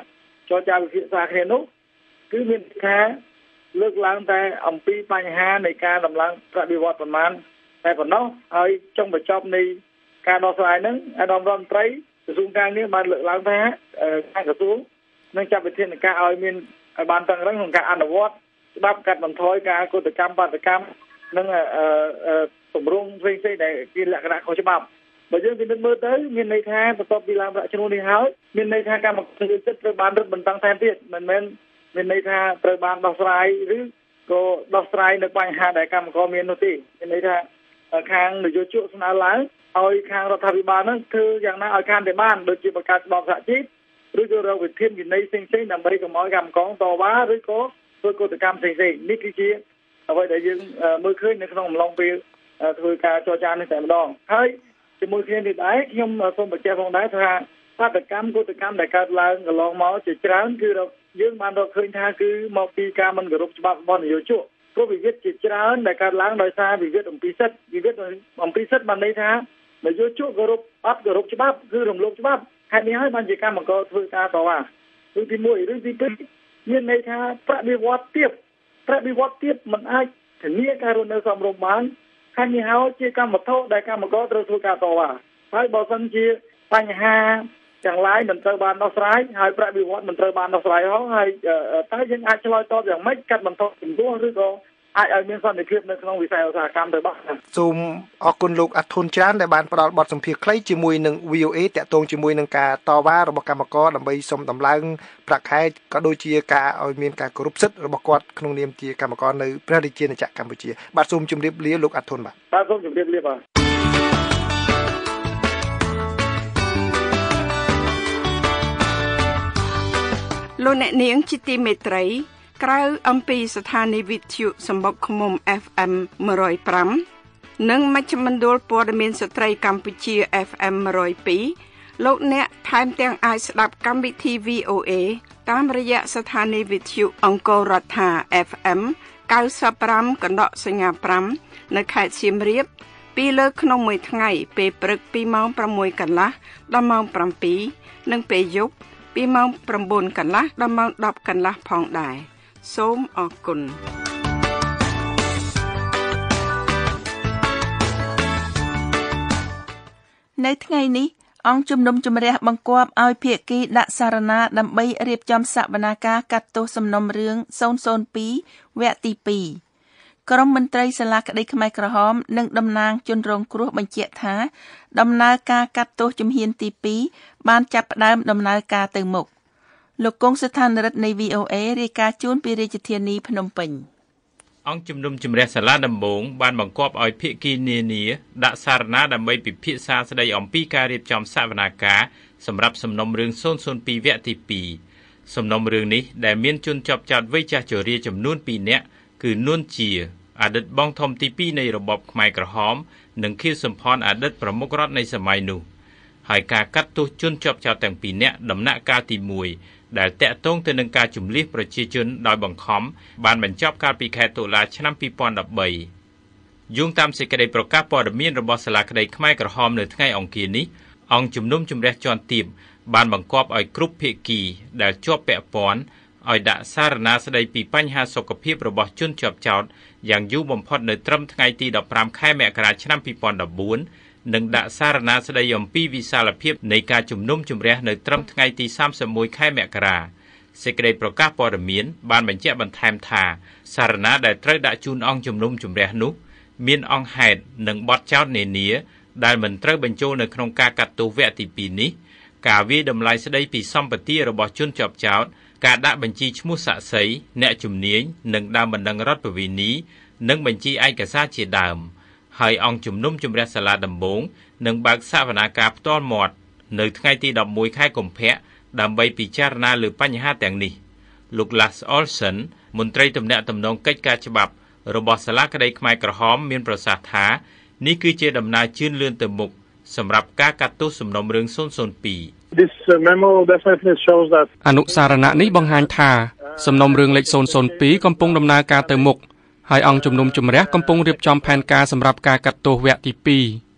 จอจารุศิษาเขียนนุ๊กคือมีค้าเลือกล้างแต่องปีปัญหาในการดำล้างประบีวอดประมาณแต่ก่อนน้องไอ้จ้องไปจ้องในการนอสไลน์นั้นไอ้ดอมรอนไตรกระทรวงการนี้มาเลือกล้างแท้การกระทรวงนั่งจับไปเทียนการเอามีบานตังเรื่องของการอันดับวอดดับการบรรทอยการกฎกรรมปฏิกรรมนั่งสมรุ่งเฟ้ยเส้นในกินหลักหลักของฉบับประเด็นที่มืดๆเลยมีในทางประกอบดีลามประชาชนในเฮ้ามีในทางการมันคือจัดประบานรถบรรทังแทนที่มันมีในทางประบานดอกสไลด์หรือก็ดอกสไลด์ในปัญหาได้กรรมก็มีโนติมีในทางทางหรือโยชุสนาหลังเอาทางรัฐบาลนั่นคืออย่างนั้นเอาการในบ้านโดยจีบประกาศบอกสัจจิตหรือเราไปเทียมอยู่ในเส้นเส้นนำไปกับหมอกรรมของต่อว่าหรือก็เพื่อกฎกรรมเสกๆนี่คือชี้เอาไว้แต่ยังมือขึ้นในขนมลองไปถือการจอจานในแต่ละดองเฮ้ยจะมือขึ้นติดไอ้ยมส่งปัจจัยของได้ทางภาพกรรมกฎกรรมแต่การล้างกับลองหมอจะจานคือเรายังมันเราเคยทางคือหมอปีการมันกระดกฉบับบอลอยู่ชั่วก็วิเวกจะจานแต่การล้างโดยซาวิเวกองปีเซตวิเวกองปีเซตมันในทางในอยู่ชั่วกระดกปั๊บกระดกฉบับคือลงลงฉบับแค่นี้ให้มันจะการมันก็ถือการต่อว่าเรื่องที่มวยเรื่องที่ปียืนในทางประดิวัติเทียบมันอาจถึงเนื้อการรณรงค์สมรภูมิขั้นยาวเชื่อการมาเท่าได้การมาก่อตระกูลการต่อว่าให้บริษัทเชื่อปัญหาอย่างไรมันเติมบานนอกสายให้ประดิวัติมันเติมบานนอกสายเขาให้ทั้งยังอาจจะลอยต่ออย่างไม่กัดมันต่อถึงตัวหรือก็อาจเอาเงินส่วนในคลิปในขนมวิสัยอุตสาหกรรมโดยบ้างซูมออกกุลลูกอัดทุนจ้างในบานประหลอดบอดสมเพียงใครจิมวยหนึ่งวิวเอแต่ตรงจิมวยหนึ่งกาต่อว่าระบบกรรมกรลำใบสมตำลังประคายก็โดยเชียกาเอาเงินการกรุบซึดระบบกอดขนมเนียมเชียกรรมกรในประเทศเชียในจักรกัมพูชีบาดซูมจุ่มเรียบเลี้ยลูกอัดทุนบาดซูมจุ่มเรียบเลี้ย លោកអ្នកនាងជាទីមេត្រីក្រៅអំពីស្ថានីយវិទ្យុសម្បពឃុំ FM 105 និងមជ្ឈមណ្ឌលព័ត៌មានស្ត្រីកម្ពុជា FM 102 លោកអ្នកថែមទាំងអាចស្ដាប់កម្មវិធី VOA តាមរយៈស្ថានីយវិទ្យុអង្គររដ្ឋា FM 95.5 នៅខេត្តសៀមរាបពីលើក្នុងមួយថ្ងៃពេលព្រឹកពីម៉ោង 6:00 កន្លះដល់ម៉ោង 7:00 និងពេលយប់ពីម៉ោង 9:00 កន្លះដល់ម៉ោង 10:00 កន្លះផងដែរសូមអរគុណនៅថ្ងៃនេះអង្គជំនុំជម្រះបង្គាប់ឲ្យភាគីដាក់សារណាដើម្បីរៀបចំសវនាការកាត់ទោសសំណុំរឿង002វគ្គទី2ក្រុមមន្ត្រីសាលាក្តីខ្មែរក្រហមនិងតំណាងជនរងគ្រោះបញ្ជាក់ថាដំណើរការកាត់ទោសជំហានទី2បានចាប់ផ្ដើមដំណើរការទៅមុខលោកគង់ស្ថានរិទ្ធនៃ VOA រាយការណ៍ជូនពីរាជធានីភ្នំពេញអង្គជំនុំជម្រះសាលាដំបងបានបង្គាប់ឲ្យភាគីនានាដាក់សារណាដើម្បីពិភាក្សាស្តីអំពីការរៀបចំសវនាការសម្រាប់សំណុំរឿង002វគ្គទី2សំណុំរឿងនេះដែលមានជនជាប់ចោទវ័យចាស់ជរាចំនួន2នាក់គឺនួនជាអតីតបងធំទី2នៃរបបខ្មែរក្រហមនិងខៀវសំផនអតីតប្រមុខរដ្ឋនៃសម័យនោះហើយការកាត់ទោសជនជាប់ចោទទាំងពីរនាក់ដំណាក់កាលទី1ដែលតាក់ទងទៅនឹងការជំលៀសប្រជាជនដោយបង្ខំបានបញ្ចប់កាលពីខែតុលាឆ្នាំ2013យោងតាមសេចក្តីប្រកាសព័ត៌មានរបស់សាលាក្តីខ្មែរក្រហមនៅថ្ងៃអង្គារនេះអង្គជំនុំជម្រះជាន់ទាបបានបង្គាប់ឲ្យគ្រប់ភាគីដែលជាប់ពាក់ព័ន្ធឲ្យដាក់សារណាស្តីពីបញ្ហាសុខភាពរបស់ជនជាប់ចោទយ៉ាងយូរបំផុតនៅត្រឹមថ្ងៃទី15ខែមករាឆ្នាំ2014និងដាក់សារណាស្តីអំពីវិសាលភាពនៃការជំនុំជម្រះនៅត្រឹមថ្ងៃទី31ខែមករាសេចក្តីប្រកាសព័ត៌មានបានបញ្ជាក់បន្ថែមថាសារណាដែលត្រូវដាក់ជូនអង្គជំនុំជម្រះនោះមានអង្គហេតុនិងបទចោទនានាដែលមិនត្រូវបញ្ចូលនៅក្នុងការកាត់ទោសវគ្គទី2នេះការវាយតម្លៃស្តីពីសម្បត្តិរបស់ជនជាប់ចោទការដាក់បញ្ជីឈ្មោះសាក្សីអ្នកជំនាញនិងដើមបណ្ដឹងរដ្ឋបវេនីនិងបញ្ជីឯកសារជាដើមហើយអង្គជំនុំជម្រះសាលាដំបងនឹងបើកសវនាការផ្ទាល់មាត់នៅថ្ងៃទី11ខែកុម្ភៈដើម្បីពិចារណាលើបញ្ហាទាំងនេះលោក Lars Olsen មន្ត្រីទំនាក់ទំនងកិច្ចការច្បាប់របស់សាលាក្តីខ្មែរក្រហមមានប្រសាសន៍ថានេះគឺជាដំណើរជឿនលឿនទៅមុខសម្រាប់ការកាត់ទោសសំណុំរឿង002អនុសារណៈនេះបង្ហាញថាសំណុំរឿងលេខ002កំពុងដំណើរការទៅមុខហើយអង្គជំនុំជម្រះកំពុងរៀបចំផែនការសម្រាប់ការកាត់ទោសវគ្គទី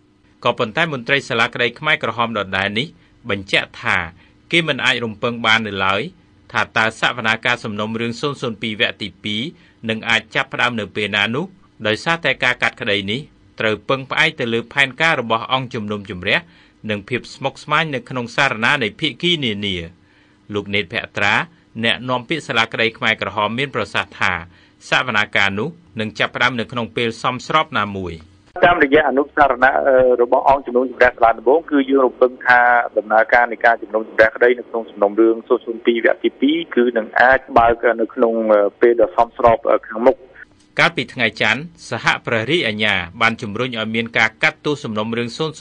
2ក៏ប៉ុន្តែមន្ត្រីសាលាក្តីខ្មែរក្រហមដដែលនេះបញ្ជាក់ថាគេមិនអាចរំពឹងបាននៅឡើយថាតើសវនាការសំណុំរឿង002វគ្គទី2នឹងអាចចាប់ផ្ដើមនៅពេលណានោះដោយសារតែការកាត់ក្តីនេះត្រូវពឹងផ្អែកទៅលើផែនការរបស់អង្គជំនុំជម្រះនិងភាពស្មុគស្មាញនៅក្នុងសារណានៃភាគីនានាលោកនេតភក្ត្រាអ្នកនាំពាក្យសាលាក្តីខ្មែរក្រហមមានប្រសាសន៍ថាសវនាការនោះនឹងចាប់ផ្ដើមនៅក្នុងពេលសមស្របណាមួយតាមរយៈអនុសារណៈរបស់អង្គជំនុំជម្រះសាលាដំបងគឺយើងរំពឹងថាដំណើរការនៃការជំនុំជម្រះក្តីនៅក្នុងសំណុំរឿង002វគ្គទី2គឺនឹងអាចបើកនៅក្នុងពេលដ៏សមស្របខាងមុខកាលពីថ្ងៃច័ន្ទសហព្រះរាជអាជ្ញាបានជំរុញឲ្យមានការកាត់ទោសសំណុំរឿង002វគ្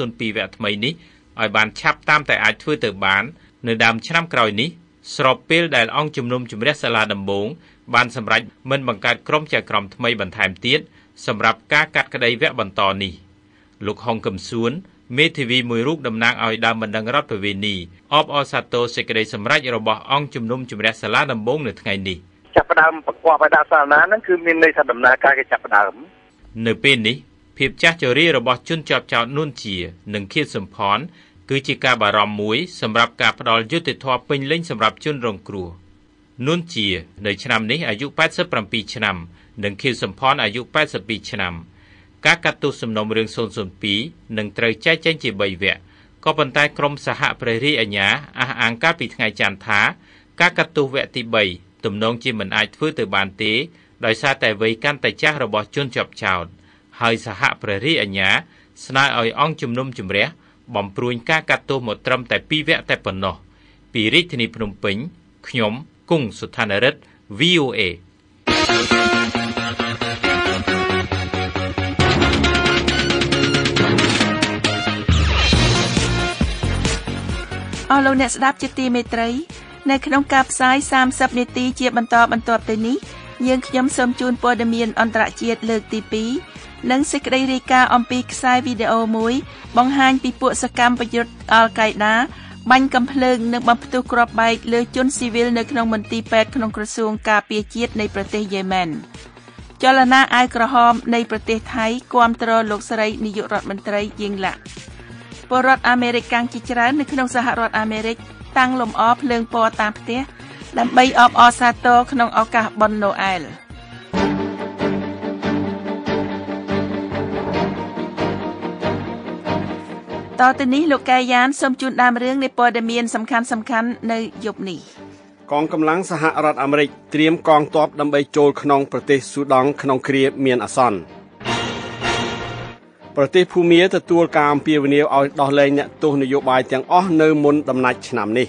គថ្មីនេះឲ្យបានឆាប់តាមតែអាចធ្វើទៅបាននៅដើមឆ្នាំក្រោយនេះស្របពេលដែលអង្គជំនុំជម្រះសាលាដំបងបានសម្រេចមិនបង្កើតក្រុមចៅក្រមថ្មីបន្ថែមទៀតសម្រាប់ការកាត់ក្តីវគ្គបន្តនេះលោកហុងកំសួនមេធាវីមួយរូបតំណាងឲ្យដើមបណ្ដឹងរដ្ឋបវេនីអបអរសាទរសេចក្តីសម្រេចរបស់អង្គជំនុំជម្រះសាលាដំបងនៅថ្ងៃនេះចាប់ផ្ដើមប្រកបដោយដាក់សារណានឹងគឺមានន័យថាដំណើរការគេចាប់ផ្ដើមនៅពេលនេះភាពចាស់ជរារបស់ជនជាប់ចោទនួនជានិងខៀវសំផនគឺជាការបារម្ភមួយសម្រាប់ការផ្ដល់យុត្តិធម៌ពេញលេញសម្រាប់ជនរងគ្រោះនួនជានៅឆ្នាំនេះអាយុ87ឆ្នាំនិងខៀវសំផនអាយុ82ឆ្នាំការកាត់ទោសសំណុំរឿង002នឹងត្រូវចែកចែងជា3វគ្គក៏ប៉ុន្តែក្រុមសហព្រះរាជអាជ្ញាអះអាងកាលពីថ្ងៃច័ន្ទថាការកាត់ទោសវគ្គទី3ទំនងជាមិនអាចធ្វើទៅបានទេដោយសារតែវ័យកាន់តែចាស់របស់ជនជាប់ចោទហើយសហព្រះរាជអាជ្ញាស្នើឲ្យអង្គជំនុំជម្រះបំព្រួញការកាត់ទោសមកត្រឹមតែ2វគ្គតែប៉ុណ្ណោះពីរាជធានីភ្នំពេញខ្ញុំគង់សុថានរិទ្ធ VOA អរលោកអ្នកស្ដាប់ជាទីមេត្រី ในขนมกับสาย30นาทีเจียบបន្តទៅនេះយើងខ្ញុំសូមជូនព័ត៌មានអន្តរជាតិលើកទី2និងសេចក្តីរាយការណ៍អំពីខ្សែវីដេអូមួយបង្ហាញពីពួកសកម្មប្រយុទ្ធអល់កៃដាបាញ់កំភ្លើងនិងបំផ្ទុះគ្រាប់បែកលើជនស៊ីវិលនៅក្នុងមន្ទីរពេទ្យក្នុងក្រសួងការពារជាតិនៃប្រទេសយេម៉ែនចលនាអាវក្រហមនៃប្រទេសថៃគាំទ្រលោកស្រីនាយករដ្ឋមន្ត្រីយិងឡាក់ពលរដ្ឋអាមេរិកកាំងជាច្រើននៅក្នុងសហរដ្ឋអាមេរិកតាំងលំអភ្លើងពណ៌តាមផ្ទះដើម្បីអបអរសាទរក្នុងឱកាសបុណ្យណូអែលតទៅនេះលោកកែយ៉ានសូមជូនដើមរឿងនៃព័ត៌មានសំខាន់ៗនៅយប់នេះកងកម្លាំងសហរដ្ឋអាមេរិកត្រៀមកងទ័ពដើម្បីចូលក្នុងប្រទេសស៊ូដង់ក្នុងគ្រាមានអាសន្នប្រទេសភូមាទទួលការអំពាវនាវឲ្យដោះលែងអ្នកទោសនយោបាយទាំងអស់នៅមុនដំណាច់ឆ្នាំនេះ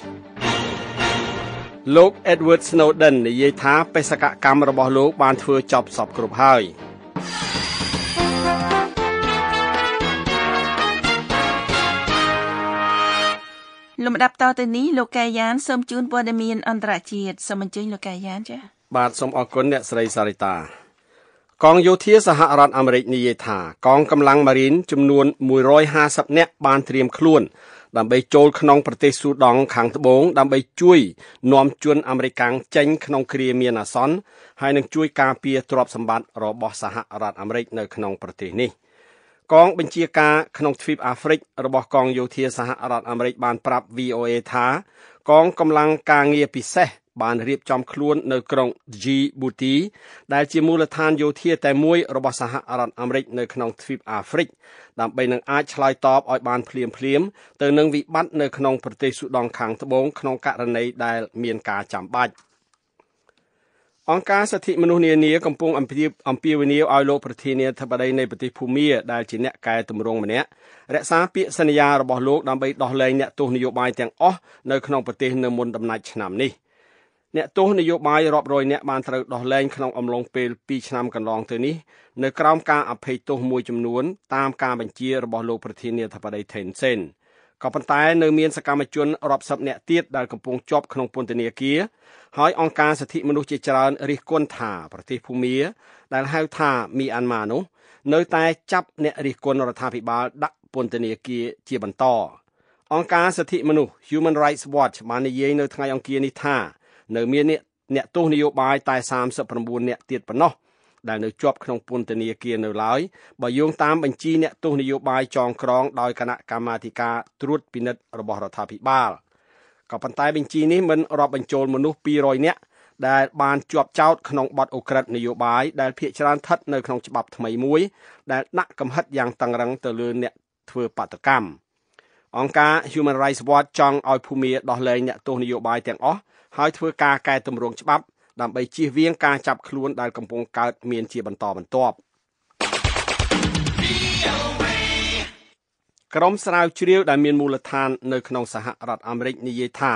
លោក Edward Snowden និយាយថាបេសកកម្មរបស់លោកបានធ្វើចប់សពគ្រប់ហើយលំដាប់តទៅនេះលោកកែយ៉ានសូមជូនព័ត៌មានអន្តរជាតិសូមអញ្ជើញលោកកែយ៉ានចា៎បាទសូមអរគុណអ្នកស្រីសារិតាកងយោធាសហរដ្ឋអាមេរិកនិយាយថាកងកម្លាំងម៉ារីនចំនួន150នាក់បានត្រៀមខ្លួនដើម្បីចូលក្នុងប្រទេសស៊ូដង់ខាងត្បូងដើម្បីជួយនាំជនអាមេរិកចេញក្នុងគ្រាមានអាសន្នហើយនឹងជួយការពារទ្រព្យសម្បត្តិរបស់សហរដ្ឋអាមេរិកនៅក្នុងប្រទេសនេះកងបញ្ជាការក្នុងទ្វីបអាហ្វ្រិករបស់កងយោធាសហរដ្ឋអាមេរិកបានប្រាប់ VOA ថាកងកម្លាំងការងារពិសេសបានរៀបចំខ្លួននៅក្រុង Djibouti ដែលជាមូលដ្ឋានយោធាតែមួយរបស់សហរដ្ឋអាមេរិកនៅក្នុងទ្វីបអាហ្វ្រិកដើម្បីនឹងអាចឆ្លើយតបឲ្យបានភ្លាមៗទៅនឹងវិបត្តិនៅក្នុងប្រទេសស៊ូដង់ខាងត្បូងក្នុងករណីដែលមានការចាំបាច់អង្គការសិទ្ធិមនុស្សនានាកំពុងអំពាវនាវឲ្យលោកប្រធានាធិបតីនៃប្រទេសភូមាដែលជាអ្នកកែតម្រង់ម្នាក់រក្សាពាក្យសន្យារបស់លោកដើម្បីដោះលែងអ្នកទោសនយោបាយទាំងអស់នៅក្នុងប្រទេសនៅមុនដំណាច់ឆ្នាំនេះអ្នកទោសនយោបាយរាប់រយនាក់បានត្រូវដោះលែងក្នុងអំឡុងពេល2ឆ្នាំកន្លងទៅនេះនៅក្រោមការអភ័យទោសមួយចំនួនតាមការបញ្ជារបស់លោកប្រធានាធិបតីថេនសេនក៏ប៉ុន្តែនៅមានសកម្មជនរាប់សិបនាក់ទៀតដែលកំពុងជាប់ក្នុងពន្ធនាគារហើយអង្គការសិទ្ធិមនុស្សជាច្រើនរិះគន់ថាប្រទេសភូមាដែលហៅថាមីយ៉ាន់ម៉ានោះនៅតែចាប់អ្នករិះគន់រដ្ឋាភិបាលដាក់ពន្ធនាគារជាបន្តអង្គការសិទ្ធិមនុស្ស Human Rights Watch បាននិយាយនៅថ្ងៃអង្គារនេះថានៅមានអ្នកទោសនយោបាយតែ39នាក់ទៀតប៉ុណ្ណោះដែលនៅជាប់ក្នុងពន្ធនាគារនៅឡើយបើយោងតាមបញ្ជីអ្នកទោសនយោបាយចងក្រងដោយគណៈកម្មាធិការត្រួតពិនិត្យរបស់រដ្ឋាភិបាលក៏ប៉ុន្តែបញ្ជីនេះមិនរាប់បញ្ចូលមនុស្ស200នាក់ដែលបានជាប់ចោទក្នុងបទអូក្រិដ្ឋនយោបាយដែលភាគច្រើនស្ថិតនៅក្នុងច្បាប់ថ្មីមួយដែលដាក់កំហិតយ៉ាងតឹងរ៉ឹងទៅលើអ្នកធ្វើបាតុកម្មអង្គការ Human Rights Watch ចង់ឲ្យភូមាដោះលែងអ្នកទោសនយោបាយទាំងអស់ហើយធ្វើការកែតម្រង់ច្បាប់ដើម្បីជៀសវាងការចាប់ខ្លួនដែលកំពុងកើតមានជាបន្តបន្ទាប់ក្រុមស្រាវជ្រាវដែលមានមូលដ្ឋាននៅក្នុងសហរដ្ឋអាមេរិកនិយាយថា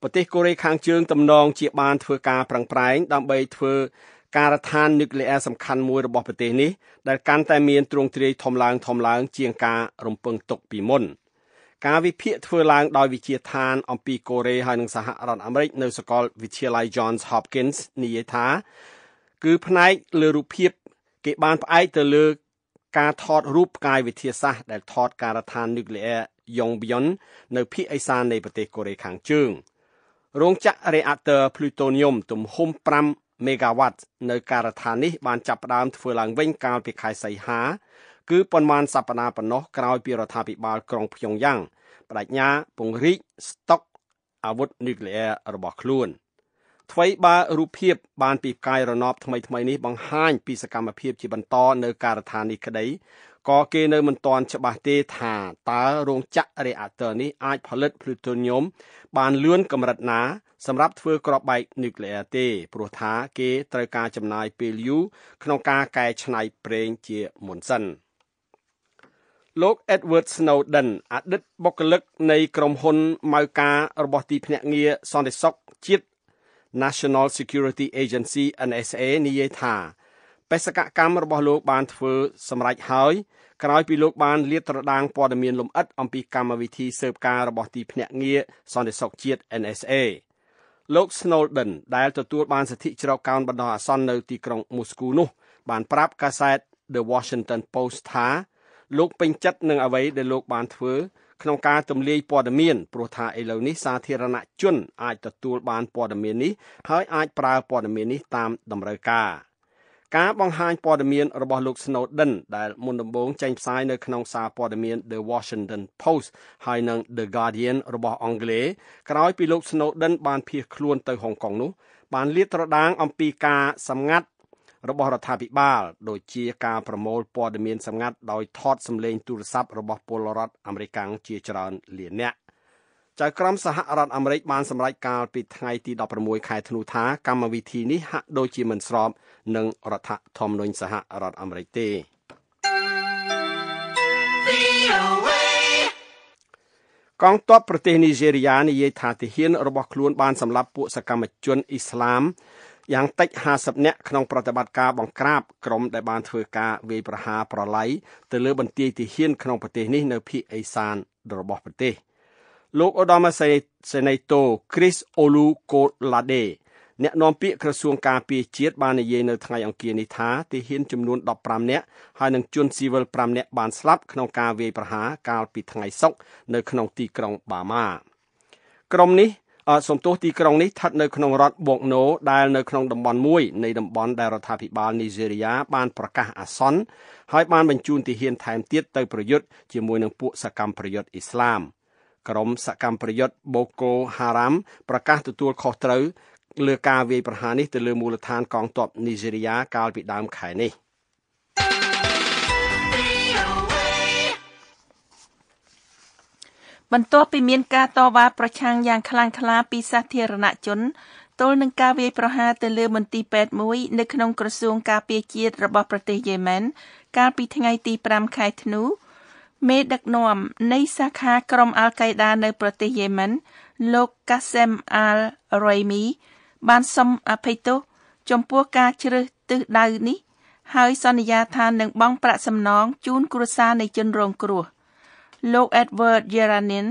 ប្រទេសកូរ៉េខាងជើងទំនងជាបានធ្វើការប្រឹងប្រែងដើម្បីធ្វើការដ្ឋាននុយក្លេអ៊ែរសំខាន់មួយរបស់ប្រទេសនេះដែលកាន់តែមានទ្រង់ទ្រាយធំឡើងជាងការរំពឹងទុកពីមុនការវិភាគធ្វើឡើងដោយវិទ្យាឋានអំពីកូរ៉េហើយនិងសហរដ្ឋអាមេរិកនៅសាកលវិទ្យាល័យ Johns Hopkins និយាយថាគឺផ្នែកលើរូបភាពគេបានផ្អែកទៅលើការថតរូបផ្កាយវិទ្យាសាស្ត្រដែលថតការដ្ឋាននុយក្លេអ៊ែរ Yongbyon នៅភាគឦសាននៃប្រទេសកូរ៉េខាងជើងរោងចក្រ Reactor Plutonium ទំហំ5 MW នៅការដ្ឋាននេះបានចាប់ផ្ដើមធ្វើឡើងវិញកាលពីខែសីហាគឺប៉ុន្មានសប្តាហ៍ប៉ុណ្ណោះក្រោយពីរដ្ឋាភិបាលក្រុងព្យុងយ៉ាងបដិញ្ញាពង្រីកស្តុកអាវុធនុយក្លេអ៊ែររបស់ខ្លួនថ្មីបើរូបភាពបានពីផ្កាយរណបថ្មីនេះបង្ហាញពីសកម្មភាពជាបន្តនៅការដ្ឋាននេះក្តីក៏គេនៅមិនទាន់ច្បាស់ទេថាតើរោងចក្រ Reactor នេះអាចផលិត Plutonium បានលឿនកម្រិតណាសម្រាប់ធ្វើគ្រាប់បែកនុយក្លេអ៊ែរទេព្រោះថាគេត្រូវការចំណាយពេលយូរក្នុងការកែច្នៃប្រេងជាមុនសិនលោក Edward Snowden អតីតបុគ្គលិកនៃក្រុមហ៊ុនម៉ៅការរបស់ទីភ្នាក់ងារសន្តិសុខជាតិ National Security Agency NSA និយាយថាបេសកកម្មរបស់លោកបានធ្វើសម្រេចហើយក្រោយពីលោកបានលាតត្រដាងព័ត៌មានលម្អិតអំពីកម្មវិធីស៊ើបការរបស់ទីភ្នាក់ងារសន្តិសុខជាតិ NSA លោកสโนเดนដែលទទួលបានសិទ្ធិជ្រកកោនបណ្ដោះអាសន្ននៅទីក្រុងមូស្គូនោះបានប្រាប់កាសែត The Washington Post ថាលោកពេញចិត្តនឹងអ្វីដែលលោកបានធ្វើក្នុងការទម្លាយព័ត៌មានព្រោះថាឥឡូវនេះសាធារណជនអាចទទួលបានព័ត៌មាននេះហើយអាចប្រើព័ត៌មាននេះតាមតម្រូវការការបង្ហាញព័ត៌មានរបស់លោក Snowden ដែលមុនដំបូងចេញផ្សាយនៅក្នុងសារព័ត៌មាន The Washington Post ហើយនិង The Guardian របស់អង់គ្លេសក្រោយពីលោក Snowden បានភៀសខ្លួនទៅហុងកុងនោះបានលាតត្រដាងអំពីការសម្ងាត់របស់រដ្ឋាភិបាលដូចជាការប្រមូលព័ត៌មានសម្ងាត់ដោយថតសម្លេងទូរស័ព្ទរបស់ពលរដ្ឋអាមេរិកជាច្រើនលាននាក់ចៅក្រមសហរដ្ឋអាមេរិកបានសម្រេចកាលពីថ្ងៃទី16ខែធ្នូថាកម្មវិធីនេះហាក់ដូចជាមិនស្របនឹងរដ្ឋធម្មនុញ្ញសហរដ្ឋអាមេរិកទេកងទ័ពប្រទេសនីហ្សេរីយ៉ានិយាយថាទាហានរបស់ខ្លួនបានសម្លាប់ពួកសកម្មជនអ៊ីស្លាមយ៉ាងតិច50នាក់ក្នុងប្រតិបត្តិការបង្ក្រាបក្រុមដែលបានធ្វើការវាយប្រហារប្រឡ័យទៅលើបន្ទាយទាហានក្នុងប្រទេសនេះនៅភាគឦសានរបស់ប្រទេសលោកឧត្តមសេនីយ៍តូគ្រីសអូលូកូឡាដេអ្នកនាំពាក្យក្រសួងការពារជាតិបាននិយាយនៅថ្ងៃអង្គារនេះថាទាហានចំនួន15នាក់ហើយនិងជនស៊ីវិល5នាក់បានស្លាប់ក្នុងការវាយប្រហារកាលពីថ្ងៃសុក្រនៅក្នុងទីក្រុងបាម៉ាទីក្រុងនេះស្ថិតនៅក្នុងរដ្ឋបូកណូដែលនៅក្នុងតំបន់មួយនៃតំបន់ដែលរដ្ឋាភិបាលនីហ្សេរីយ៉ាបានប្រកាសអាសន្នហើយបានបញ្ជូនទាហានថែមទៀតទៅប្រយុទ្ធជាមួយនឹងពួកសកម្មប្រយុទ្ធអ៊ីស្លាមក្រុមសកម្មប្រយុទ្ធបូកូហារ៉ាំប្រកាសទទួលខុសត្រូវលើការវាយប្រហារនេះទៅលើមូលដ្ឋានកងទ័ពនីហ្សេរីយ៉ាកាលពីដើមខែនេះបន្ទាប់ពីមានការតវ៉ាប្រឆាំងយ៉ាងខ្លាំងក្លាពីសាធារណជនទល់នឹងការវាយប្រហារទៅលើមន្ទីរពេទ្យមួយនៅក្នុងក្រសួងការពារជាតិរបស់ប្រទេសយេម៉ែនកាលពីថ្ងៃទី5ខែធ្នូមេដឹកនាំនៃសាខាក្រុមអាល់កៃដានៅប្រទេសយេម៉ែនលោកកាសេមអាល់រ៉ៃមីបានសុំអភ័យទោសចំពោះការជ្រើសទិសដៅនេះហើយសន្យាថានឹងបង់ប្រាក់សំណងជូនគ្រួសារនៃជនរងគ្រោះលោក Edward Geranin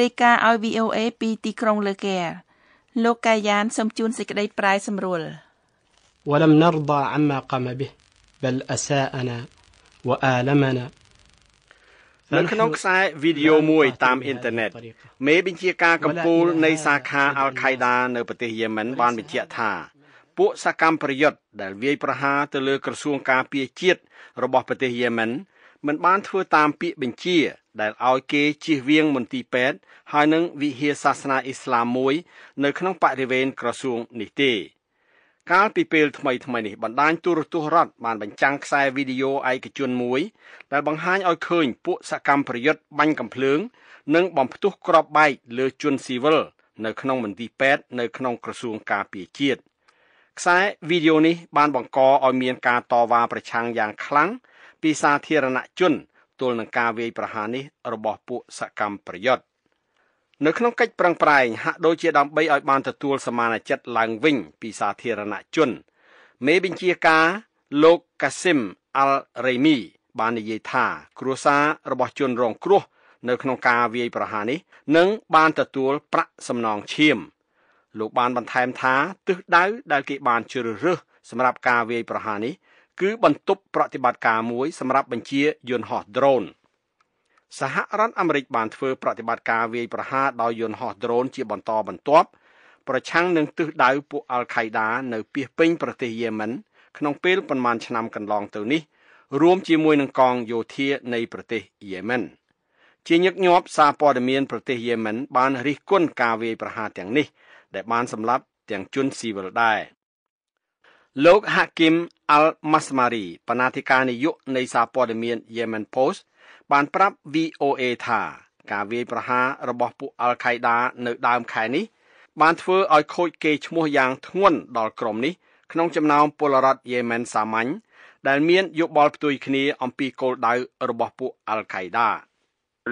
រាយការណ៍ឲ្យ VOA ពីទីក្រុងលើកែលោកកាយ៉ានសំជួនសេចក្តីប្រែសម្រួល ولم نرضى عما قام به بل أساءنا وآلمنا នៅក្នុងខ្សែវីដេអូមួយតាមអ៊ីនធឺណិតមេបញ្ជាការកំពូលនៃសាខាអាល់ខៃដានៅប្រទេសយេម៉ែនបានបញ្ជាក់ថាពួកសកម្មប្រយុទ្ធដែលវាយប្រហារទៅលើក្រសួងការពារជាតិរបស់ប្រទេសយេម៉ែនមិនបានធ្វើតាមពាក្យបញ្ជាដែលឲ្យគេជិះវៀងមន្ទីរពេទ្យហើយនឹងវិហារសាសនាអ៊ីស្លាមមួយនៅក្នុងបរិវេណក្រសួងនេះទេកាលពីពេលថ្មីនេះបណ្ដាញទូរទស្សន៍រដ្ឋបានបញ្ចាំងខ្សែវីដេអូឯកជនមួយដែលបង្ហាញឲ្យឃើញពួកសកម្មប្រយុទ្ធបាញ់កាំភ្លើងនិងបំផ្ទុះគ្រាប់បែកលើជនស៊ីវិលនៅក្នុងមន្ទីរពេទ្យនៅក្នុងក្រសួងការពារជាតិខ្សែវីដេអូនេះបានបង្កឲ្យមានការតវ៉ាប្រឆាំងយ៉ាងខ្លាំងពីសាធារណជនទល់នឹងការវាយប្រហារនេះរបស់ពួកសកម្មប្រយុទ្ធនៅក្នុងកិច្ចប្រឹងប្រែងហាក់ដូចជាដើម្បីឲ្យបានទទួលសមានចិត្តឡើងវិញពីសាធារណជនមេបញ្ជាការលោកកាស៊ីមអាល់រ៉ៃមីបាននិយាយថាគ្រួសាររបស់ជនរងគ្រោះនៅក្នុងការវាយប្រហារនេះនឹងបានទទួលប្រាក់សំណងឈាមលោកបានបន្ថែមថាទិសដៅដែលគេបានជ្រើសរើសសម្រាប់ការវាយប្រហារនេះគឺបន្ទប់ប្រតិបត្តិការមួយសម្រាប់បញ្ជាយន្តហោះ drone សហរដ្ឋអាមេរិកបានធ្វើប្រតិបត្តិការវាយប្រហារដោយយន្តហោះ drone ជាបន្តបន្ទាប់ប្រឆាំងនឹងទិសដៅពួកអាល់ខៃដានៅពាសពេញប្រទេសយេម៉ែនក្នុងពេលប្រមាណឆ្នាំកន្លងទៅនេះរួមជាមួយនឹងកងយោធានៃប្រទេសយេម៉ែនជាញឹកញាប់សារព័ត៌មានប្រទេសយេម៉ែនបានរិះគន់ការវាយប្រហារទាំងនេះដែលបានសម្លាប់ទាំងជនស៊ីវិលដែរលោក Hakim Al-Masmari បណ្ណាធិការនាយកនៃសារព័ត៌មាន Yemen Post បានប្រាប់ VOA ថាការវាយប្រហាររបស់ពួក Al-Qaeda នៅដើមខែនេះបានធ្វើឲ្យខូចកេរ្តិ៍ឈ្មោះយ៉ាងធ្ងន់ដល់ក្រុមនេះក្នុងចំណោមពលរដ្ឋ Yemen សាមញ្ញដែលមានយោបល់ផ្ទុយគ្នាអំពីគោលដៅរបស់ពួក Al-Qaeda